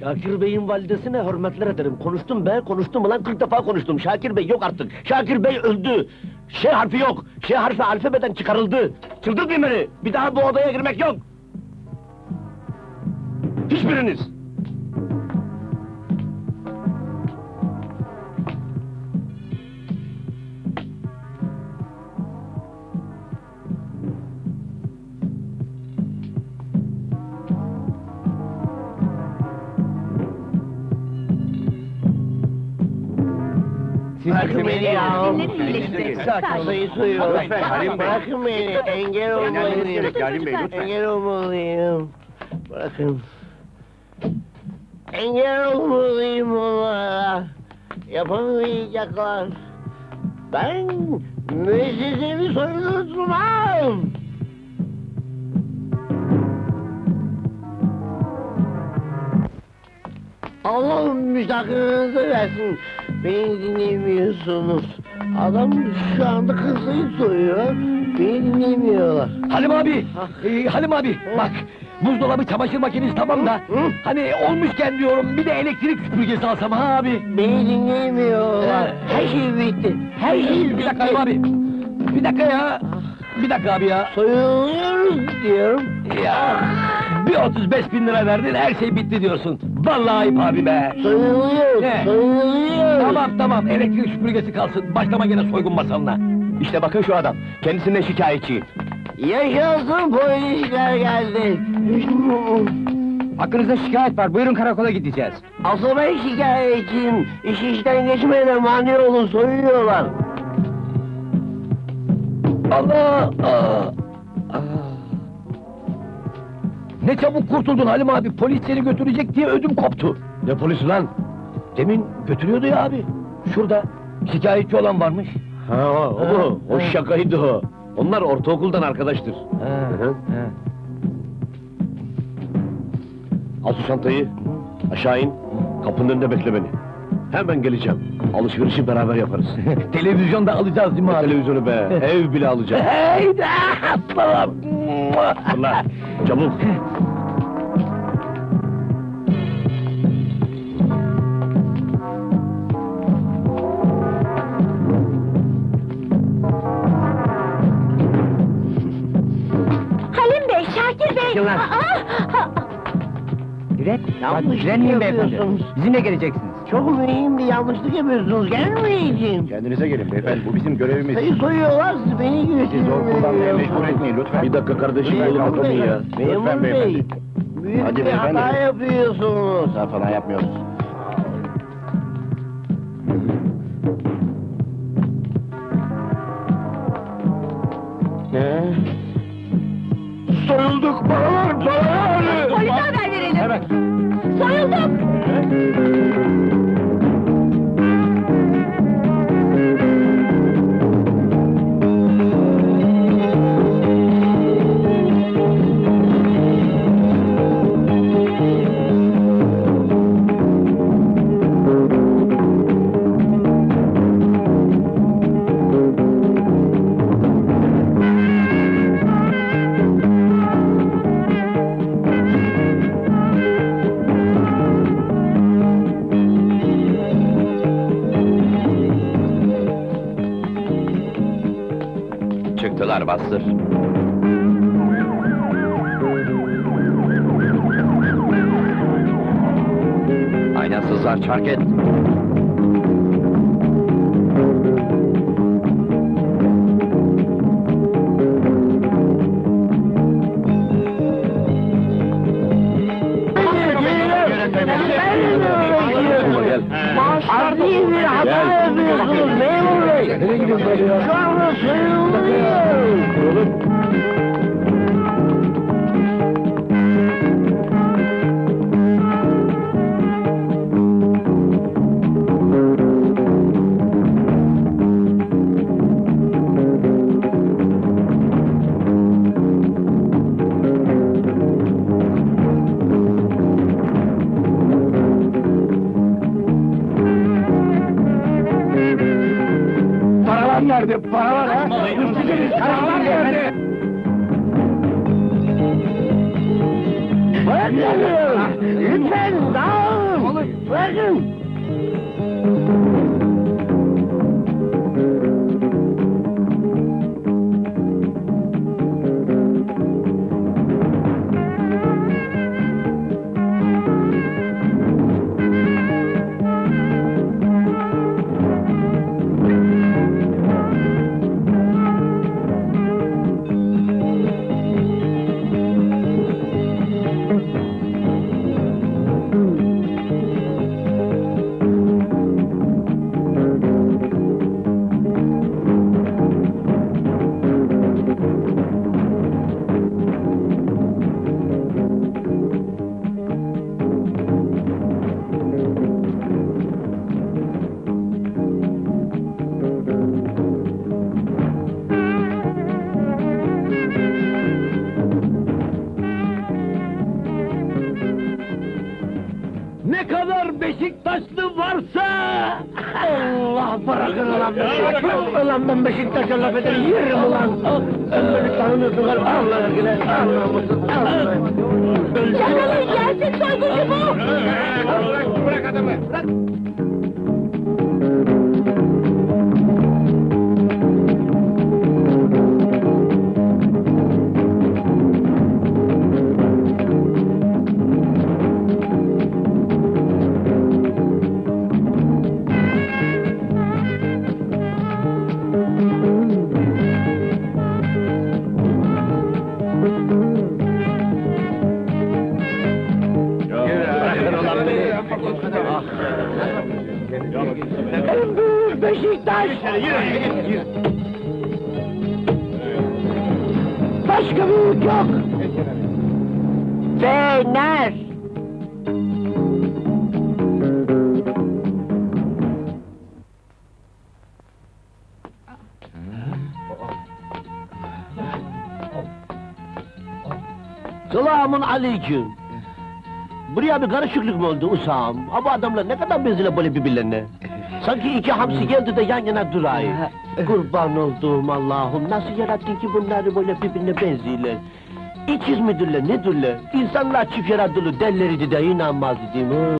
Şakir Bey'in validesine hürmetler ederim. Konuştum be, konuştum ulan kırk defa konuştum. Şakir Bey yok artık. Şakir Bey öldü. Şey harfi yok. Şey harfi alfabeden çıkarıldı. Çıldırtmayın beni. Bir daha bu odaya girmek yok. Hiçbiriniz. Bırakın beni ya! Sayı suyum! Bırakın beni! Engel olmalıyım! Engel olmalıyım! Bırakın! Engel olmalıyım onlara! Yapamayacaklar! Ben müessesemi soyunu tutmam! Allah'ım müstakilinizi versin! Beni dinlemiyorsunuz. Adam şu anda kızıyı soruyor, beni dinlemiyorlar. Halim abi, e, Halim abi Hı? bak, buzdolabı, çamaşır makinesi tamam da... Hı? ...hani olmuşken diyorum, bir de elektrik süpürgesi alsam ha abi. Beni dinlemiyorlar, ee, her şey bitti, her şey bitti. Bir dakika Halim abi, bir dakika ya, bir dakika abi ya. Soyuluyoruz diyorum. Ya. Bir otuz beş bin lira verdin, her şey bitti diyorsun. Vallahi ayıp abi be! Soyuluyoruz, soyuluyoruz! Tamam tamam, elektrik süpürgesi kalsın, başlama gene soygun masalına! İşte bakın şu adam, kendisinden şikayetçiyim. Yaşasın, polisler geldi! Hakkınızda şikayet var, buyurun karakola gideceğiz. Asıl ben şikayetçiyim, iş işten geçmeyene mani olun, soyuyorlar! Allah! Aa. Ne çabuk kurtuldun Halim abi, polis seni götürecek diye ödüm koptu. Ne polisi lan? Demin götürüyordu ya abi. Şurada şikayetçi olan varmış. Ha o, ha, o, o ha. Şakaydı o. Onlar ortaokuldan arkadaştır. Ha, ha. Ha. Al şu çantayı, aşağı in, kapının önünde bekle beni. Hemen geleceğim, alışverişi beraber yaparız. Televizyon da alacağız değil mi abi? Televizyonu be, ev bile alacağız. Heyda! Atlalam! Allah, çabuk! Halim Bey, Şakir Bey! Çekil lan! Direkt, direnmeyin beyefendi, bizimle geleceksiniz. Çok mühim bir yanlışlık yapıyorsunuz, gelmeyeceğim! Kendinize gelin beyefendi, bu bizim görevimiz! Sayı soyuyorlar, beni götürmeyin! Siz o kullanmaya mecbur etmeyin, lütfen! Bir dakika kardeşim, yolum atlamayın ya! Lütfen beyefendi! Büyük bir hata yapıyorsunuz! Sen falan yapmıyoruz! Ne? Soyulduk, paralar, paralar! Polise haber verelim! Evet! Soyulduk! Bastır. Aynasızlar çark et. Adli bir hata yapıyorsunuz memur bey. Sonra sıyılıyor. Ben Beşiktaş'a laf eder yerim ulan! Sen beni tanımıyorsun galiba, Allah aşkına! Allah aşkına! Yakalayın, gelsin soyguncu bu! Bırak, bırak adamı! Bırak! Ali'cim, buraya bir karışıklık mı oldu Usam? Ama adamlar ne kadar benziyorlar böyle birbirlerine? Sanki iki hamsi geldi de yan yana durayı. Kurban olduğum Allah'ım, nasıl yarattın ki bunları böyle birbirine benziyorlar? İkiz midirler, nedirler? İnsanlar çift yaratılır derlerdi de inanmazdım.